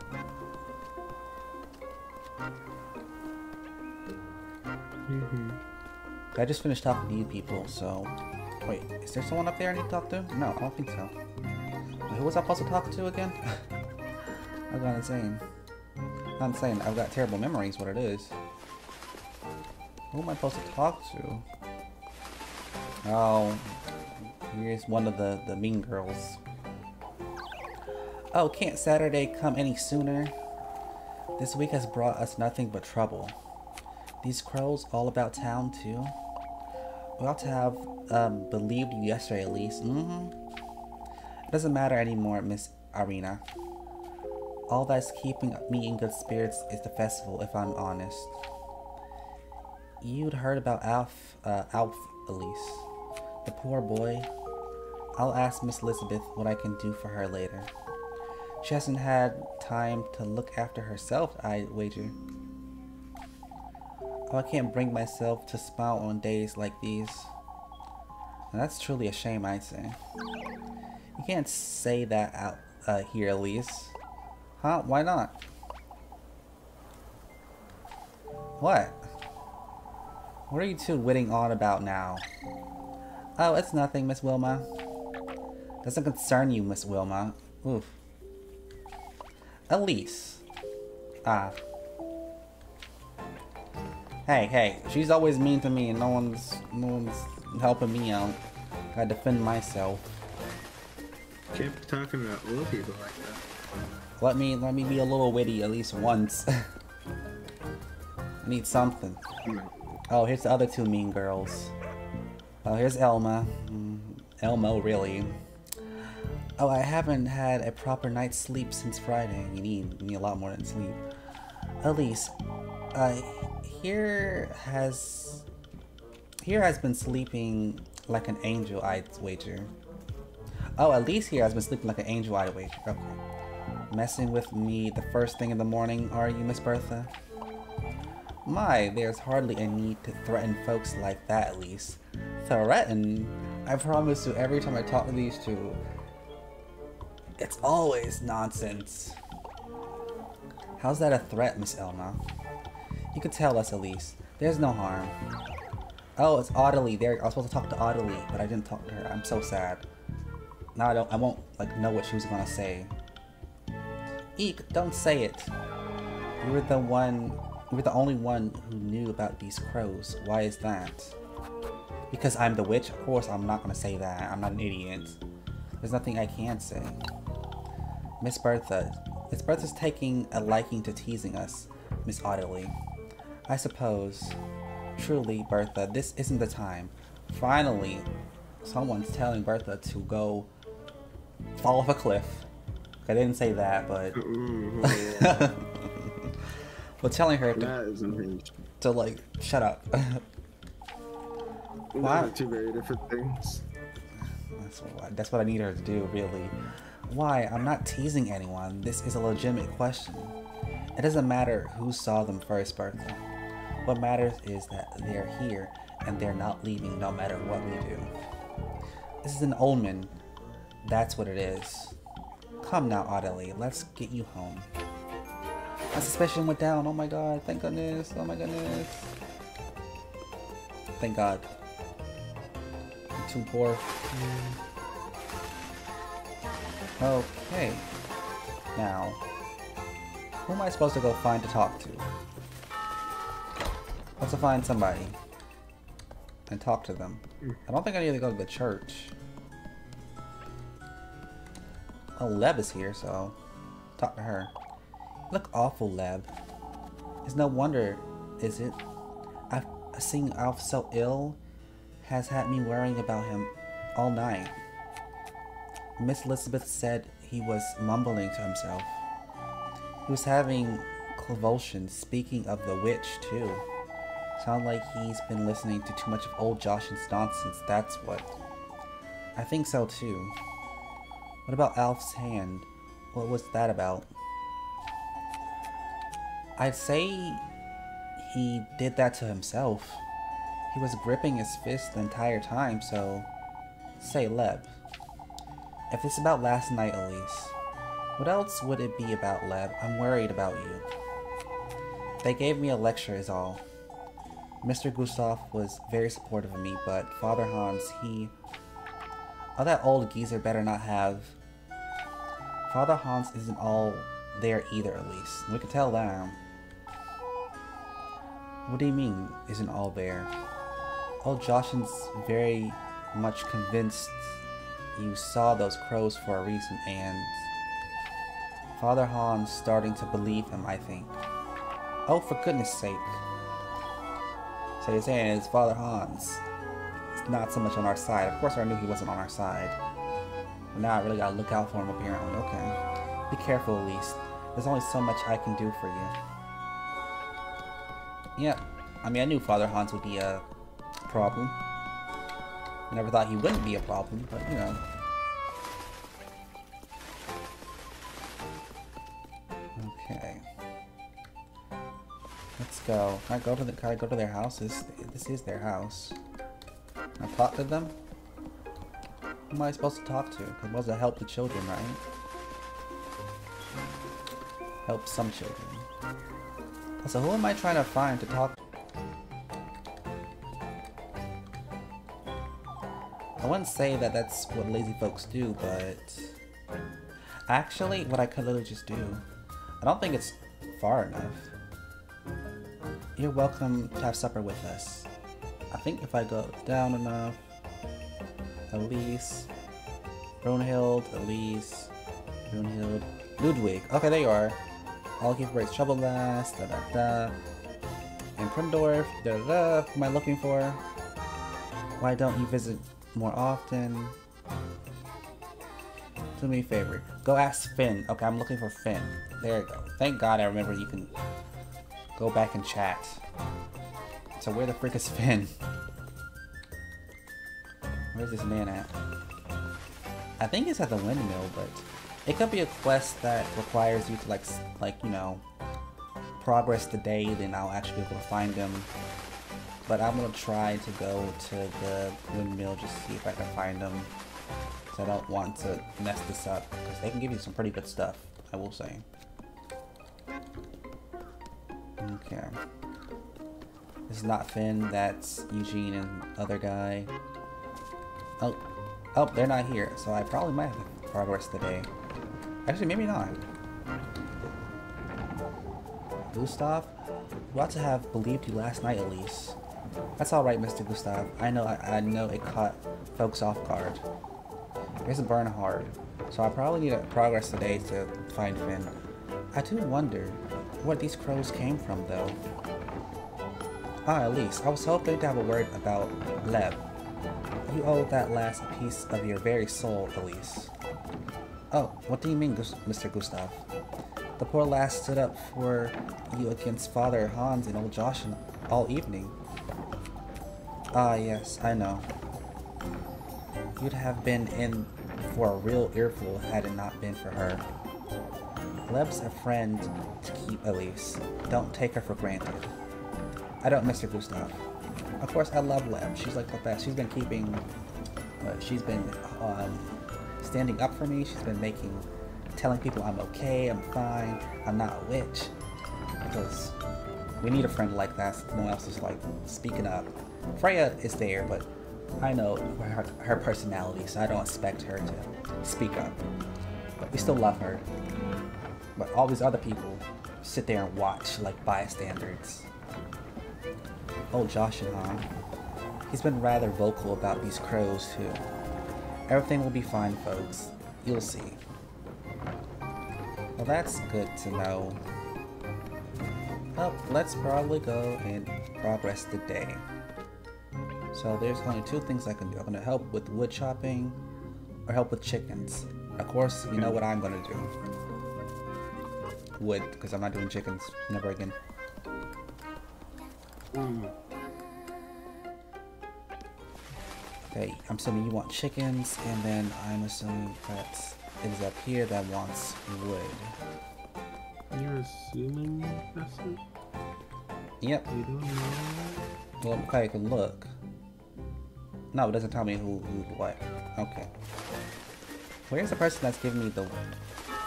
I just finished talking to you people, so... Wait, is there someone up there I need to talk to? No, I don't think so. Who was I supposed to talk to again? I've gone insane. Not insane, I've got terrible memories, what it is. Who am I supposed to talk to? Oh, here's one of the mean girls. Oh, can't Saturday come any sooner? This week has brought us nothing but trouble. These crows all about town, too. We ought to have believed you yesterday, at least. It doesn't matter anymore, Miss Arena. All that's keeping me in good spirits is the festival, if I'm honest. You'd heard about Alf, Elise. The poor boy. I'll ask Miss Elizabeth what I can do for her later. She hasn't had time to look after herself, I wager. Oh, I can't bring myself to smile on days like these. Now, that's truly a shame, I'd say. You can't say that out here, Elise. Huh? Why not? What? What are you two whittling on about now? Oh, it's nothing, Miss Wilma. Doesn't concern you, Miss Wilma. Oof. Elise. Ah. Hey, she's always mean to me and no one's helping me out. Gotta defend myself. Can't be talking about little people like that. Let me be a little witty at least once. I need something. Oh, here's the other two mean girls. Oh, here's Elma. Elmo, really. Oh, I haven't had a proper night's sleep since Friday. You need a lot more than sleep. Elise, Here has been sleeping like an angel, I'd wager. Oh, at least here has been sleeping like an angel, I'd wager. Okay. Messing with me the first thing in the morning, are you, Miss Bertha? My, there's hardly a need to threaten folks like that, Elise. Threaten? I promise you, every time I talk to these two, it's always nonsense. How's that a threat, Miss Elma? You could tell us, Elise. There's no harm. Oh, it's Audily. There, I was supposed to talk to Audily, but I didn't talk to her. I'm so sad. Now I won't know what she was gonna say. Eek! Don't say it. You were the only one who knew about these crows. Why is that? Because I'm the witch? Of course I'm not gonna say that. I'm not an idiot. There's nothing I can say. Miss Bertha. Miss Bertha's taking a liking to teasing us, Miss Audily. I suppose. Truly, Bertha, this isn't the time. Finally, someone's telling Bertha to go fall off a cliff. I didn't say that, but... Well, telling her to like, shut up. Why? Two very different things. That's what I need her to do, really. Why? I'm not teasing anyone. This is a legitimate question. It doesn't matter who saw them first, Bertha. What matters is that they're here, and they're not leaving no matter what we do. This is an omen. That's what it is. Come now, Audily. Let's get you home. My suspicion went down. Oh my god. Thank goodness. Oh my goodness. Thank god. I'm too poor. Okay. Now, who am I supposed to go find to talk to? I have to find somebody and talk to them. I don't think I need to go to the church. Oh, Leb is here, so talk to her. You look awful, Leb. It's no wonder, is it? I've seen Alf so ill, has had me worrying about him all night. Miss Elizabeth said he was mumbling to himself. He was having convulsions, speaking of the witch, too. Sounds like he's been listening to too much of old Josh's nonsense, that's what. I think so too. What about Alf's hand? What was that about? I'd say he did that to himself. He was gripping his fist the entire time, so... Say, Leb. If it's about last night, Elise, what else would it be about, Leb? I'm worried about you. They gave me a lecture is all. Mr. Gustav was very supportive of me, but Father Hans, he... Oh, that old geezer better not have... Father Hans isn't all there either, at least. We can tell that. What do you mean, isn't all there? Old Joshin's very much convinced you saw those crows for a reason, and... Father Hans starting to believe him, I think. Oh, for goodness sake. So you're saying it's Father Hans. It's not so much on our side. Of course I knew he wasn't on our side. But now I really gotta look out for him apparently. Okay. Be careful, Elise. There's only so much I can do for you. Yep. I mean, I knew Father Hans would be a problem. I never thought he wouldn't be a problem, but you know. Okay. Let's go. Can I go to their houses? This is their house. Can I talk to them? Who am I supposed to talk to? Because I'm supposed to help the children, right? Help some children. So who am I trying to find to talk to? I wouldn't say that that's what lazy folks do, but... Actually, what I could literally just do... I don't think it's far enough. You're welcome to have supper with us. I think if I go down enough, Elise, Brunhild, Elise, Brunhild, Ludwig. Okay, there you are. All Kieferberg's trouble last, da da da. And Primdorf, da da da. Who am I looking for? Why don't you visit more often? Do me a favor. Go ask Finn. Okay, I'm looking for Finn. There you go. Thank God I remember you can. Go back and chat. So where the frick is Finn? Where's this man at? I think it's at the windmill, but it could be a quest that requires you to you know, progress today, then I'll actually be able to find them. But I'm going to try to go to the windmill just to see if I can find them. Because I don't want to mess this up. Because they can give you some pretty good stuff, I will say. Okay. This is not Finn. That's Eugene and other guy. Oh. Oh, they're not here. So I probably might have progress today. Actually, maybe not. Gustav? You ought to have believed you last night, Elise. That's all right, Mr. Gustav. I know it caught folks off guard. Here's a Bernhard, so I probably need a progress today to find Finn. I do wonder where these crows came from, though. Ah, Elise, I was hoping to have a word about Leb. You owe that last a piece of your very soul, Elise. Oh, what do you mean, Mr. Gustav? The poor lass stood up for you against Father Hans and old Josh all evening. Ah, yes, I know. You'd have been in for a real earful had it not been for her. Leb's a friend to keep, Elise. Don't take her for granted. I don't miss her, Gustav. Of course, I love Leb. She's like the best. She's been keeping... she's been standing up for me. She's been making... telling people I'm okay, I'm fine, I'm not a witch. Because we need a friend like that, so no one else is like speaking up. Freya is there, but I know her personality, so I don't expect her to speak up. But we still love her. But all these other people sit there and watch like bystanders. Oh, Josh and Han. He's been rather vocal about these crows too. Everything will be fine, folks. You'll see. Well, that's good to know. Well, let's probably go and progress the day. So there's only two things I can do. I'm going to help with wood chopping or help with chickens. Of course, you know what I'm going to do. Wood, because I'm not doing chickens. Never again. Okay, I'm assuming you want chickens, and then I'm assuming that's... it is up here that wants wood. You're assuming that's it? Yep. You don't know? Well, I can look. No, it doesn't tell me who what. Okay. Where's the person that's giving me the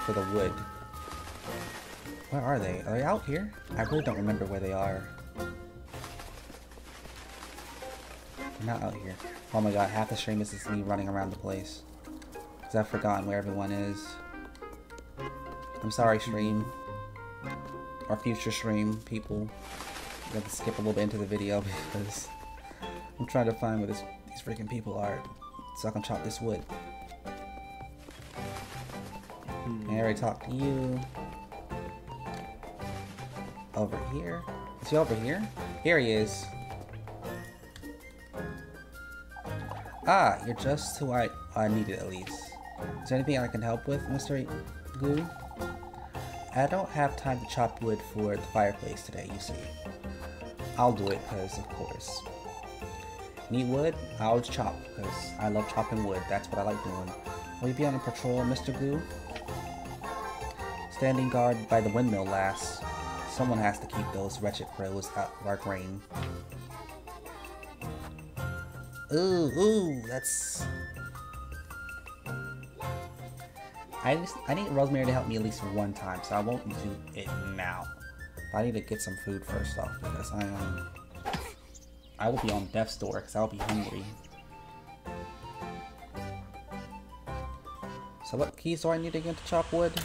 for the wood? Where are they? Are they out here? I really don't remember where they are. They're not out here. Oh my god, half the stream is just me running around the place. I've forgotten where everyone is. I'm sorry, stream. Our future stream people. Got to skip a little bit into the video because I'm trying to find where these freaking people are so I can chop this wood. I already talked to you. Over here. Is he over here? Here he is. Ah, you're just who I needed, Elise. Is there anything I can help with, Mr. Goo? I don't have time to chop wood for the fireplace today, you see. I'll do it, because of course. Need wood? I'll chop, because I love chopping wood. That's what I like doing. Will you be on a patrol, Mr. Goo? Standing guard by the windmill, lass. Someone has to keep those wretched crows out of our grain. Ooh, that's... I need Rosemary to help me at least one time, so I won't do it now. I need to get some food first off, because I will be on death's door, because I'll be hungry. So what keys do I need again to chop wood?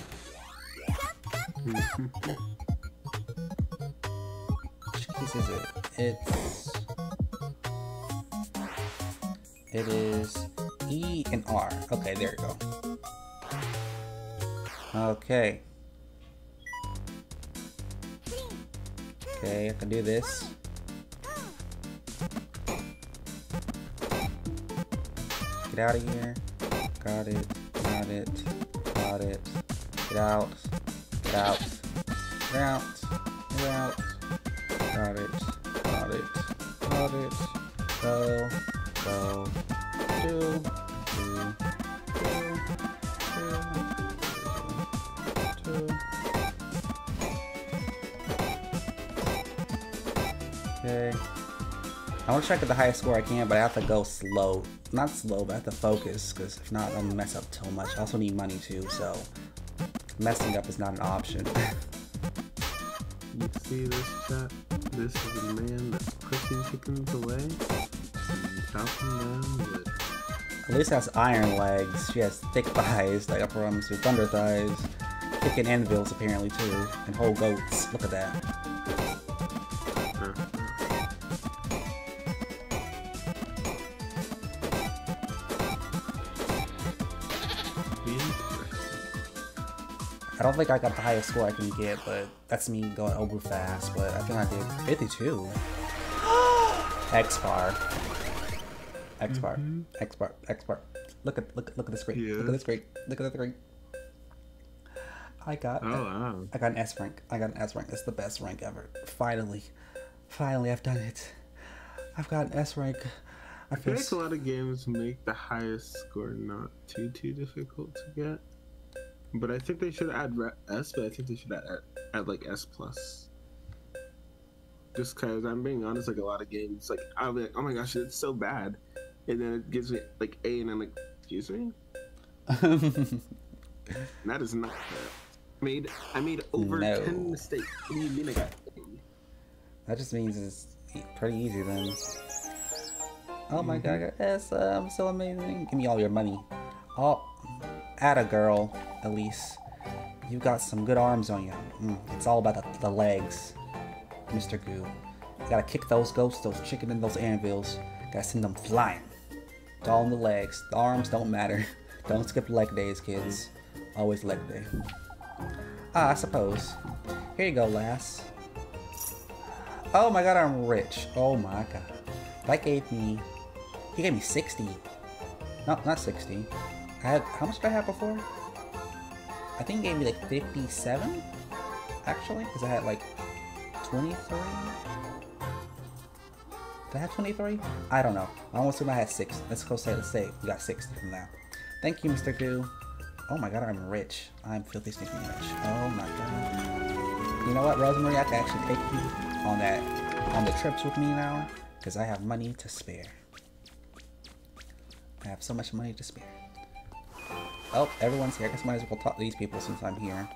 Which keys is it? It is E and R. Okay, there you go. Okay. Okay, I can do this. Get out of here. Got it. Got it. Got it. Get out. Get out. Get out. Get out. Got it. Got it. Got it. Go. Go. Do. Do. Do. Do. Okay. I want to try to get the highest score I can, but I have to go slow. Not slow, but I have to focus, because if not, I'll mess up too much. I also need money too, so messing up is not an option. You see this chat? This is a man that's pushing chickens away and chopping them with. Elise has iron legs. She has thick thighs, like upper arms through thunder thighs. Kicking anvils apparently too, and whole goats. Look at that. I don't think I got the highest score I can get, but that's me going over fast. But I think I did 52. XPar. XPar, XPar, XPar. Look at this grade. Yeah. Look at this grade. Look at the grade. I got an S rank. I got an S rank. It's the best rank ever. Finally, finally, I've done it. I've got an S rank. I feel like a lot of games make the highest score not too difficult to get, but I think they should add S. But I think they should add like S+. Just because I'm being honest, like a lot of games, like I'll be like, oh my gosh, it's so bad. And then it gives me like A, and I'm like, excuse me. That is not fair. I made over 10 mistakes. What do you mean I got A? That just means it's pretty easy then. Oh my god, I got S. I'm so amazing. Give me all your money. Oh, atta girl, Elise. You got some good arms on you. It's all about the legs, Mr. Goo. You gotta kick those ghosts, those chicken, and those anvils. Gotta send them flying. It's all in the legs. The arms don't matter. Don't skip leg days, kids. Always leg day. Ah, I suppose. Here you go, lass. Oh my god, I'm rich. Oh my god. That gave me... He gave me 60. No, not 60. I had... How much did I have before? I think he gave me like 57? Actually, because I had like 23? Did I have 23? I don't know. I almost assume I had 6. Let's go say, let's say we got 60 from now. Thank you, Mr. Goo. Oh my god, I'm rich. I'm filthy sneaking rich. Oh my god. You know what, Rosemary? I can actually take you on that, on the trips with me now, because I have money to spare. I have so much money to spare. Oh, everyone's here. I guess I might as well talk to these people since I'm here.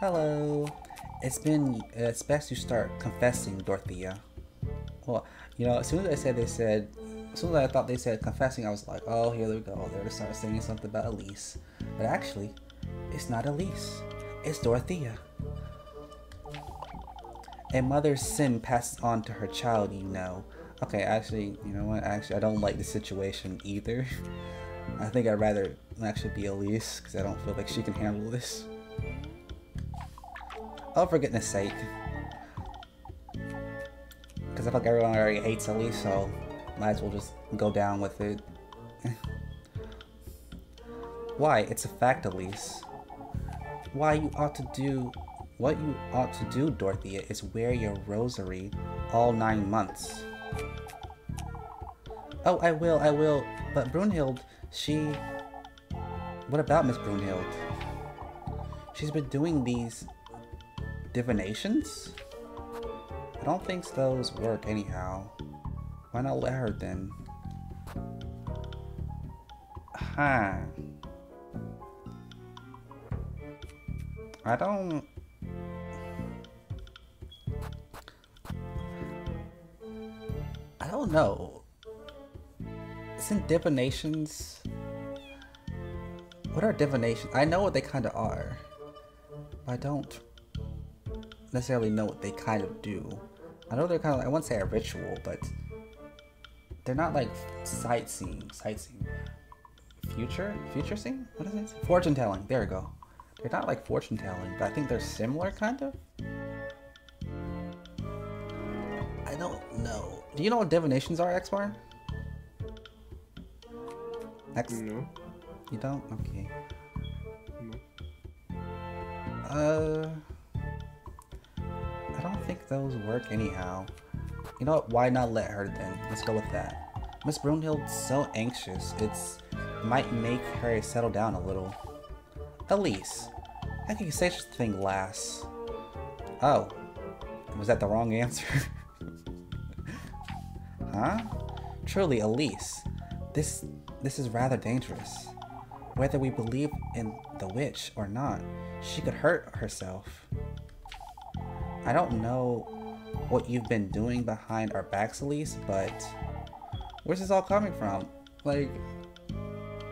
Hello. It's best you start confessing, Dorothea. Well, you know, as soon as I said as soon as I thought they said confessing, I was like, oh, here we go. They're gonna start saying something about Elise. But actually, it's not Elise. It's Dorothea. A mother's sin passes on to her child, you know. Okay, actually, you know what? Actually, I don't like the situation either. I think I'd rather actually be Elise, because I don't feel like she can handle this. Oh, for goodness sake. Because I feel like everyone already hates Elise, so might as well just go down with it. Why? It's a fact, Elise. What you ought to do, Dorothea, is wear your rosary all 9 months. Oh, I will. But Brunhild, What about Miss Brunhild? She's been doing these... divinations? I don't think those work anyhow. Why not let her then? Huh. I don't know. Isn't divinations... What are divinations? I know what they kind of are. But I don't necessarily know what they kind of do. I know they're kind of like, I wouldn't say a ritual, but they're not like sightseeing. Future seeing? What is it? Fortune telling. There we go. They're not like fortune telling, but I think they're similar kind of. I don't know. Do you know what divinations are, XPar? No. You don't? Okay. No. I don't think those work anyhow. You know what? Why not let her then? Let's go with that. Miss Brunhild's so anxious. It might make her settle down a little. Elise, how can you say such a thing, lass? Oh, Was that the wrong answer? Huh? Truly, Elise, this is rather dangerous. Whether we believe in the witch or not, she could hurt herself. I don't know what you've been doing behind our backs, Elise, but where's this all coming from? Like,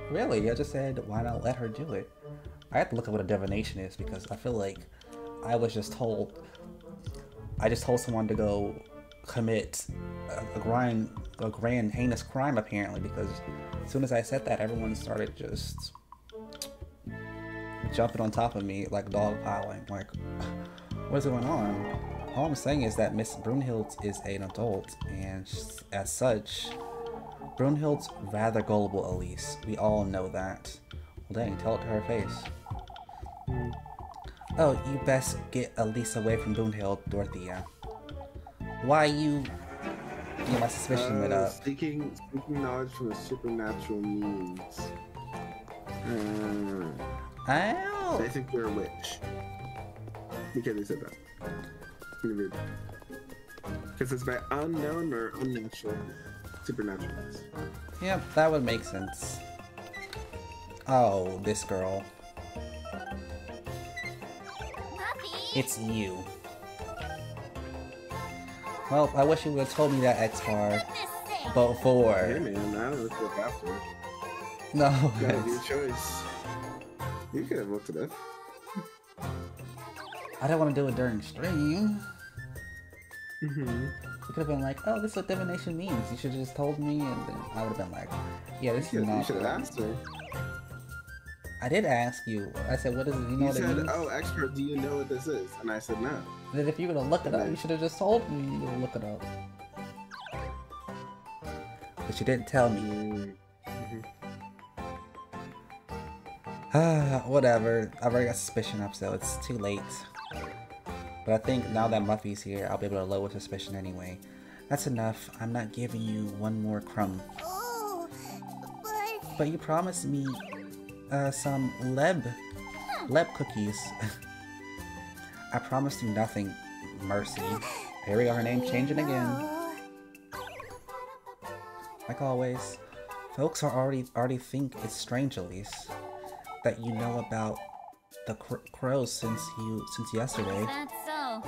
really? I just said, why not let her do it? I have to look at what a divination is because I feel like I just told someone to go commit a grand heinous crime, apparently, because as soon as I said that, everyone started just jumping on top of me like dogpiling. Like, what's going on? All I'm saying is that Miss Brunhild is an adult, and as such, Brunhild's rather gullible, Elise. We all know that. Well, dang, tell it to her face. Oh, you best get Elise away from Brunhild, Dorothea. Why you... Yeah, my suspicion went up. Seeking knowledge from a supernatural means. Oh! I think you're a witch. Okay, they said that. Because it's by unknown or unnatural supernatural means. Yep, that would make sense. Oh, this girl. Muffy. It's you. Well, I wish you would have told me that XPar before. Hey man, I don't look it up after. No. You gotta do a choice. You could have looked it up. I don't want to do it during stream. You could have been like, oh, this is what divination means. You should have just told me, and then I would have been like, yeah, this is not. You should have asked her. I did ask you. I said, what is it? You know what it means? Oh, XPar, do you know what this is? And I said, no. Then if you were to look it up, you should have just told me you were to look it up. But you didn't tell me. Whatever. I've already got suspicion up, so it's too late. But I think now that Muffy's here, I'll be able to lower suspicion anyway. That's enough. I'm not giving you one more crumb. Oh, but you promised me... some Leb cookies. I promised you nothing, Mercy. Here we go, her name changing again. Like always, folks are already think it's strange, Elise, that you know about the crows since yesterday. That's so.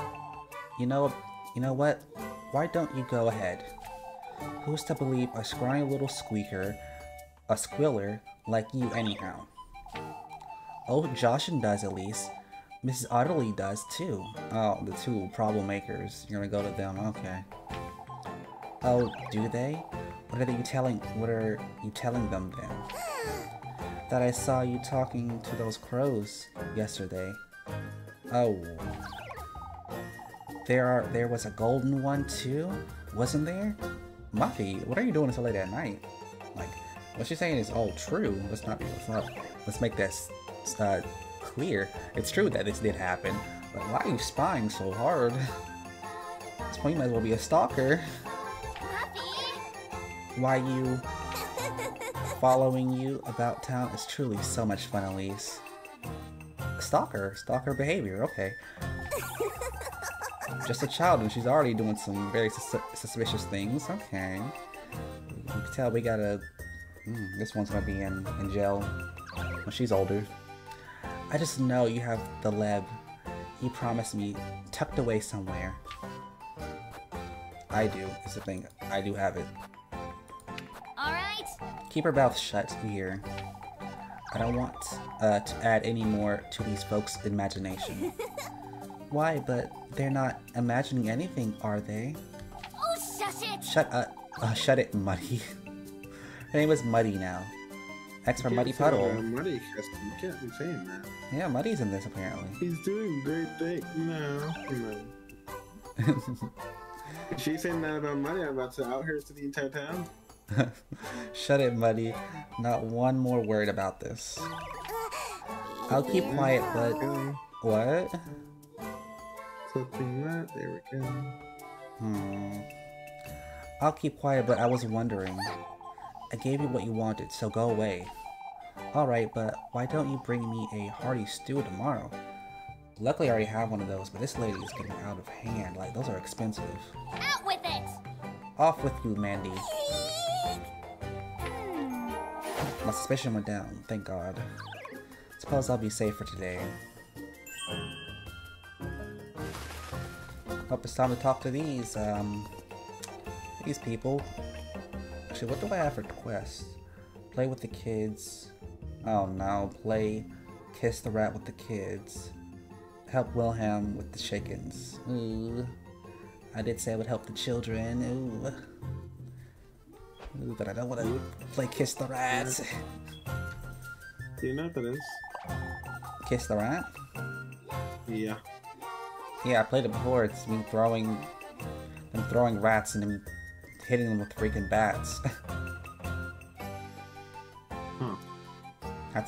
You know what? Why don't you go ahead? Who's to believe a scrawny little squealer like you anyhow? Oh, Josh does, Elise. Mrs. Audily does too. Oh, the two problem makers. You're gonna go to them, okay. Oh, do they? What are you telling them then? That I saw you talking to those crows yesterday. Oh. There was a golden one too, wasn't there? Muffy, what are you doing so late at night? Like, what she's saying is all true. Let's make this clear. It's true that this did happen, but why are you spying so hard? This point you might as well be a stalker. Muffy. Why you following you about town is truly so much fun, Elise. Stalker behavior. Okay. Just a child, and she's already doing some very suspicious things. Okay. You can tell we gotta. This one's gonna be in jail when she's older. I just know you have the Leb you promised me tucked away somewhere. I do. It's the thing. I do have it. All right. Keep her mouth shut here. I don't want to add any more to these folks' imagination. Why? But they're not imagining anything, are they? Oh, shut it! Shut up! Shut it, Muddy. Her name is Muddy now. X for Muddy Puddle. Muddy, you can't be saying that. Yeah, Muddy's in this apparently. He's doing great things. No. She's saying that about Muddy. I'm about to out here to the entire town. Shut it, Muddy. Not one more word about this. I'll keep quiet, but... What? Something that... There we go. I'll keep quiet, but I was wondering... I gave you what you wanted, so go away. Alright, but why don't you bring me a hearty stew tomorrow? Luckily, I already have one of those, but this lady is getting out of hand. Like, those are expensive. Out with it! Off with you, Mandy. My suspicion went down, thank God. Suppose I'll be safe for today. Hope it's time to talk to these people. Actually, what do I have for quests? Play with the kids. Oh no, play Kiss the Rat with the kids. Help Wilhelm with the chickens. Ooh. I did say I would help the children. Ooh. Ooh, but I don't want to play Kiss the Rat. Do you know what that is? Kiss the Rat? Yeah. Yeah, I played it before. It's me throwing rats and them hitting them with freaking bats. Huh.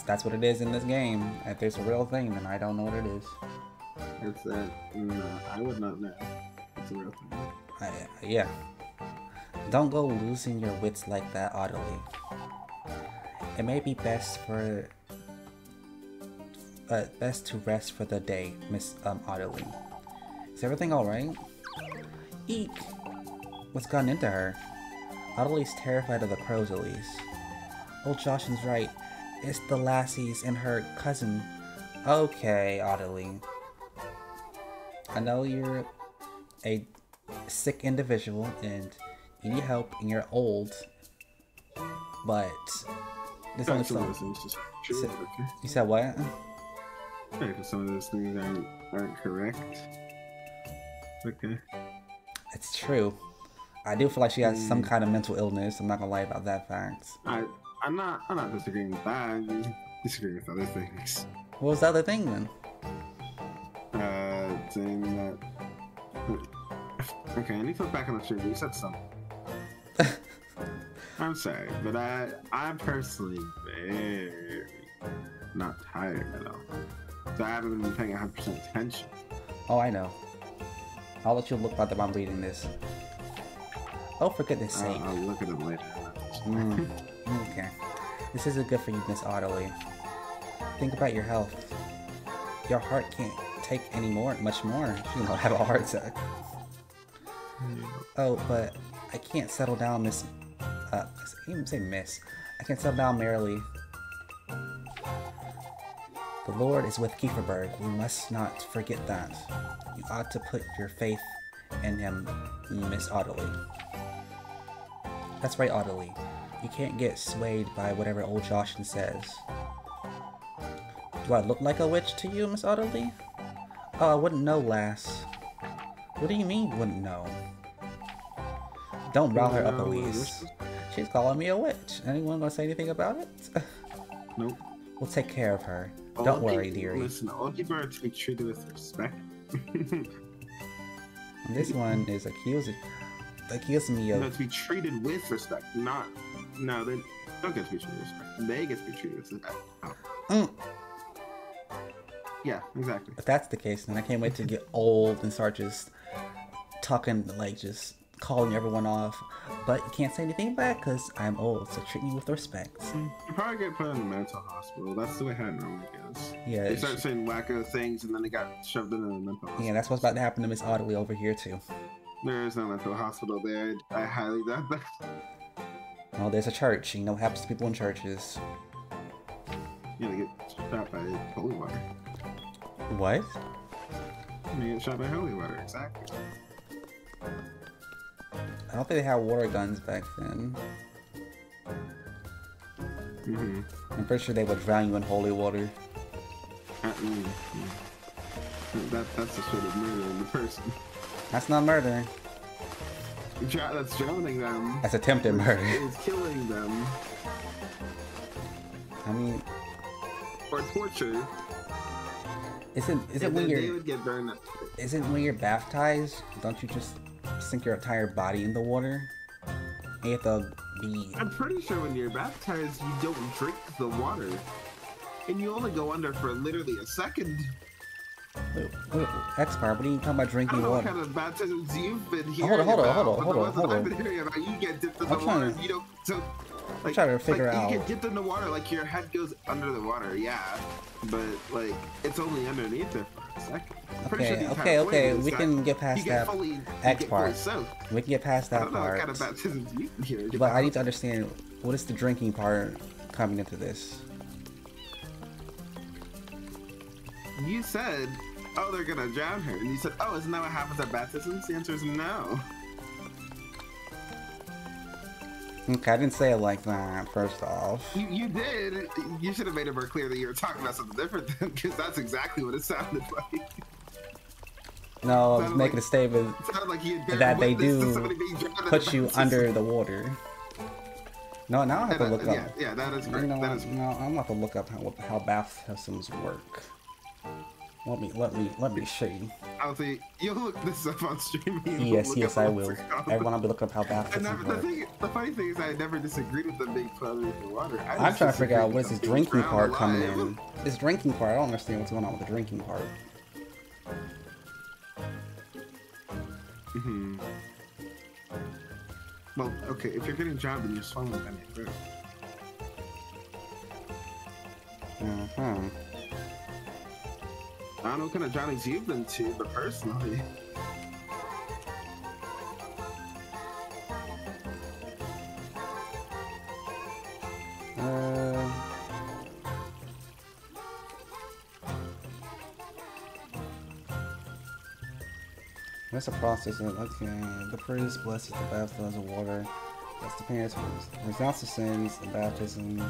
That's what it is in this game. If there's a real thing, then I don't know what it is. It's that. No, I would not know. It's a real thing. Yeah. Don't go losing your wits like that, Audily. It may be best to rest for the day, Miss Audily. Is everything all right? Eek! What's gotten into her? Audily's terrified of the crows, Elise. Old Joshin's right. It's the lassies and her cousin. Okay, Audily. I know you're a sick individual and you need help and you're old, but there's only some... You said what? If some of those things aren't correct. Okay. It's true. I do feel like she has some kind of mental illness. I'm not gonna lie about that fact. I'm not disagreeing with that. I'm disagreeing with other things. What was the other thing then? Saying that. Okay, I need to look back on the stream. You said something. I'm sorry, but I'm personally very not tired at all. So I haven't been paying 100% attention. Oh, I know. I'll let you look by the time I'm reading this. Oh, for goodness sake. I'll look at them later. Okay. This isn't good for you, Miss Audily. Think about your health. Your heart can't take any more, much more. She's gonna have a heart attack. Oh, but I can't settle down, Miss... I can't even say Miss. I can't settle down merrily. The Lord is with Kieferberg. We must not forget that. You ought to put your faith in him, Miss Audily. That's right, Audily. You can't get swayed by whatever old Joshin says. Do I look like a witch to you, Miss Audily? Oh, I wouldn't know, lass. What do you mean, wouldn't know? Don't rile her up, Elise. She's calling me a witch. Anyone gonna say anything about it? Nope. We'll take care of her. Don't worry, dearie. Listen, all people are to be treated with respect. This one is accusing me of... No, to be treated with respect, not... No, they don't get to be treated with respect. They get to be treated with respect. Oh. Yeah, exactly. If that's the case, then I can't wait to get old and start just talking, like, just calling everyone off. But you can't say anything back because I'm old, so treat me with respect. You probably get put in a mental hospital. That's the way how it normally goes. Yeah, they start saying wacko things and then they got shoved into a mental hospital. Yeah, that's what's about to happen to Miss Audily over here, too. There is no mental hospital there. I highly doubt that. Oh, there's a church. You know what happens to people in churches. You know, they get shot by holy water. What? They get shot by holy water, exactly. I don't think they had water guns back then. Mm-hmm. I'm pretty sure they would drown you in holy water. That's a sort of murder in the person. That's not murder. That's drowning them. That's attempted murder. It's killing them. I mean... Or torture. Isn't when they would get burned up. Isn't when you're baptized, don't you just sink your entire body in the water? You have to be... I'm pretty sure when you're baptized, you don't drink the water. And you only go under for literally a second. Wait, XPar, what are you talking about drinking water? I don't know what kind of baptisms you've been hearing about. Hold on, hold on, hold on, hold on. I've been hearing about you get dipped in the water and you don't... Like, I'm trying to figure out. You can dip in the water, like your head goes under the water, yeah. But like it's only underneath it for a second. Okay, we can get past that X part. We can get past that part. But I need to understand, what is the drinking part coming into this? You said, oh, they're gonna drown her. And you said, oh, isn't that what happens at baptisms? The answer is no. Okay, I didn't say it like that, first off. You did. You should have made it more clear that you were talking about something different, because that's exactly what it sounded like. No, I was making a statement that they do put you under the water. No, now I have to look up. Yeah, that is correct. No, I'm about to look up how baptisms work. Let me show you. I'll see. You'll look this up on stream. Yes, I will. Everyone, I'll be looking up how baptisms work. The funny thing is, I never disagreed with them being put underneath the water. I'm trying to figure out where's this drinking part coming in. This drinking part, I don't understand what's going on with the drinking part. Mm-hmm. Well, okay, if you're getting drowned, then you're swimming with it. Mm-hmm. I don't know what kind of drownings you've been to, but personally... That's a process of, okay, the priest blesses the baptized with water. That's the parents who renounce the sins, the baptism,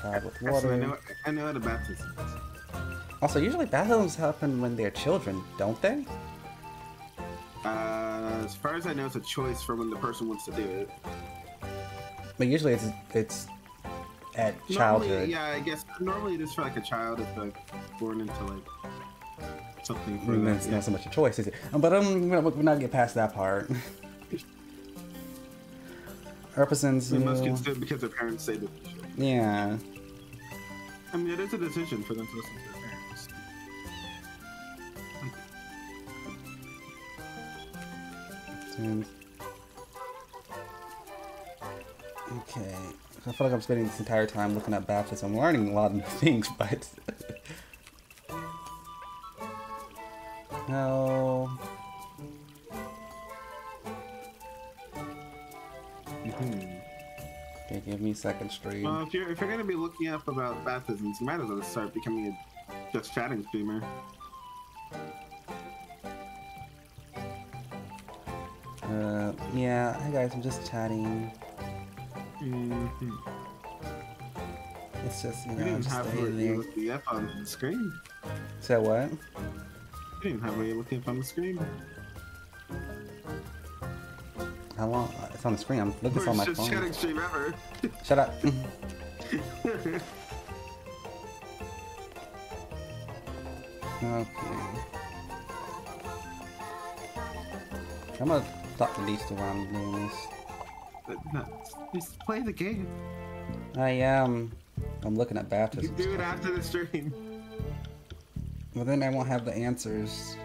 child with water. I know how the baptism is. Also, usually baptisms happen when they're children, don't they? As far as I know, it's a choice for when the person wants to do it. But usually it's at childhood. Normally, yeah, I guess normally it is for like a child if they're born into like something. It's not so much a choice, is it? But we're not get past that part. Represents. Most kids do it because their parents say that they should. Yeah. I mean, it is a decision for them to listen to. Okay, I feel like I'm spending this entire time looking at baptism. I'm learning a lot of new things, but... No... Okay, give me second stream. Well, if you're gonna be looking up about baptisms, you might as well start becoming a just chatting streamer. Yeah, hi guys, I'm just chatting. Mm-hmm. It's just, you know, I'm just looking up on the screen. Say what? You didn't have what you're looking up on the screen. How long? It's on the screen. I'm looking for my phone. Chatting stream ever. Shut up. Okay. I'm gonna stop the least around doing this. No, just play the game. I am. I'm looking at baptism. You do it after the stream. Well, then I won't have the answers.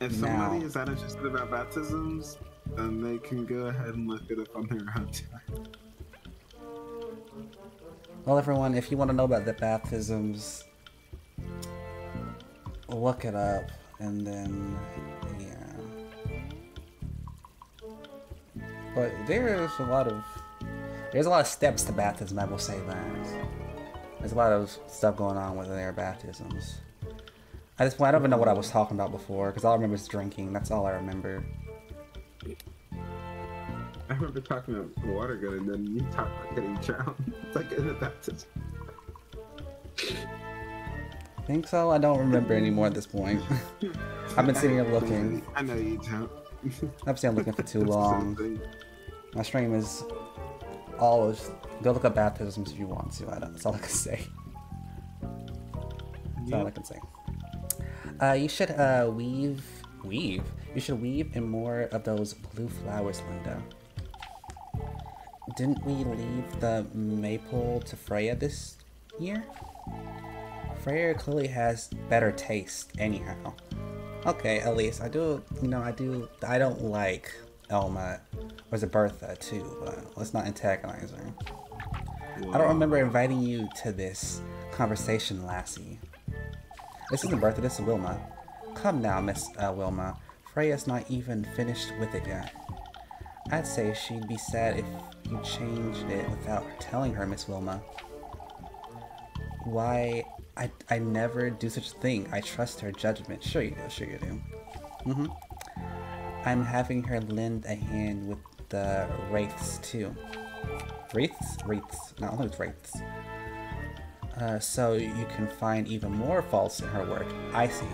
If somebody is that interested about baptisms, then they can go ahead and look it up on their own time. Well, everyone, if you want to know about the baptisms, look it up. And then, yeah. But there's a lot of steps to baptism, I will say that. There's a lot of stuff going on with their baptisms. At this point, I don't even know what I was talking about before, because all I remember is drinking. That's all I remember. I remember talking about water gun, and then you talked about getting drowned. It's like in a baptism. Think so? I don't remember anymore at this point. I've been sitting here looking. I know you don't. I've been looking for too long. My stream is always... Go look up baptisms if you want to. That's all I can say. That's all I can say. You should weave... Weave? You should weave in more of those blue flowers, Linda. Didn't we leave the maple to Freya this year? Freya clearly has better taste, anyhow. Okay, Elise, I don't like Elma, or is it Bertha too, but let's not antagonize her. Whoa. I don't remember inviting you to this conversation, lassie. This isn't Bertha, this is Wilma. Come now, Miss Wilma. Freya's not even finished with it yet. I'd say she'd be sad if you changed it without telling her, Miss Wilma. Why, I never do such a thing. I trust her judgment. Sure you do, sure you do. Mm-hmm. I'm having her lend a hand with the wraiths, too. Wraiths? Wraiths. Not only with wraiths. So you can find even more faults in her work. I see.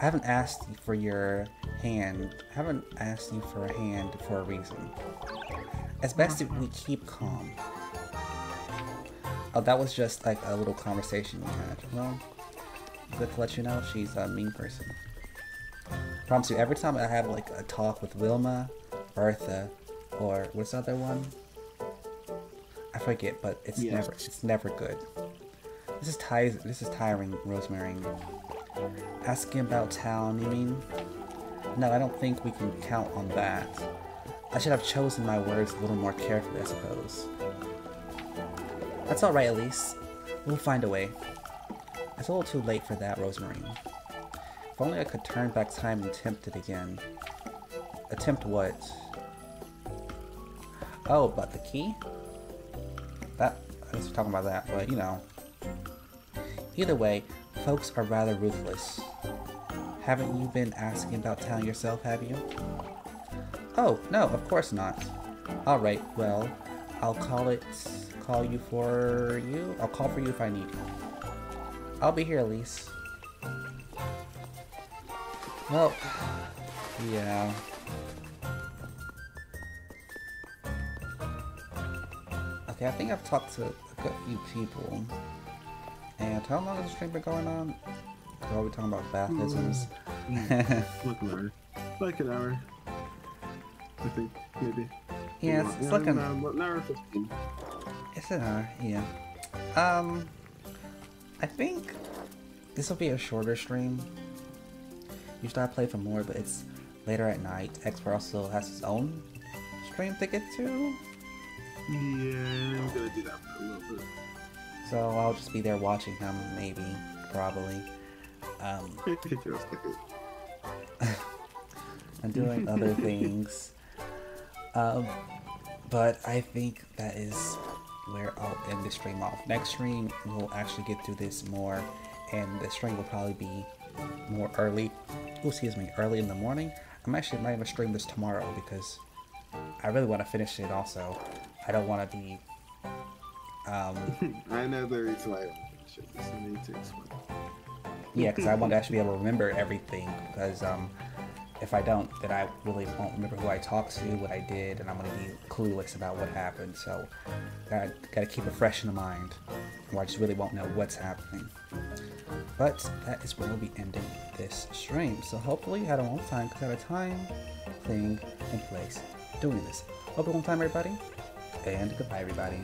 I haven't asked for your hand. I haven't asked you for a hand for a reason. It's best if we keep calm. Oh, that was just like a little conversation we had. Well, good to let you know, she's a mean person. Promise you, every time I have like a talk with Wilma, Bertha, or what's the other one? I forget, but it's never good. This is tiring, Rosmarine. Asking about town, you mean? No, I don't think we can count on that. I should have chosen my words a little more carefully, I suppose. That's alright, Elise. We'll find a way. It's a little too late for that, Rosmarine. If only I could turn back time and attempt it again. Attempt what? Oh, about the key? I was talking about that, but you know. Either way, folks are rather ruthless. Haven't you been asking about town yourself, have you? Oh, no, of course not. Alright, well, I'll call for you if I need you. I'll be here, Elise. Well, yeah. Okay, I think I've talked to a good few people. And how long has the stream been going on? We're always talking about baptisms. Like an hour. Like an hour. I think, maybe. Yeah, it's like an hour 15. It's an hour, yeah. I think this will be a shorter stream. Usually I play for more, but it's later at night. XPar also has his own stream to get to. Yeah, I'm gonna do that for a little bit. So I'll just be there watching him, maybe, probably. I'm doing other things. But I think that is where I'll end the stream off. Next stream, we'll actually get through this more, and the stream will probably be more early. Oh, excuse me, early in the morning. I'm actually not even stream this tomorrow because I really want to finish it. Also, I don't want to be. I know the reason why I don't finish it. This I need to explain. Yeah, because I want to actually be able to remember everything. Because if I don't, then I really won't remember who I talked to, what I did, and I'm going to be clueless about what happened. So I got to keep it fresh in the mind, or I just really won't know what's happening. But that is where we'll be ending this stream. So hopefully you had a long time, because I had a time, thing, and place doing this. Hope you had a long time, everybody, and goodbye, everybody.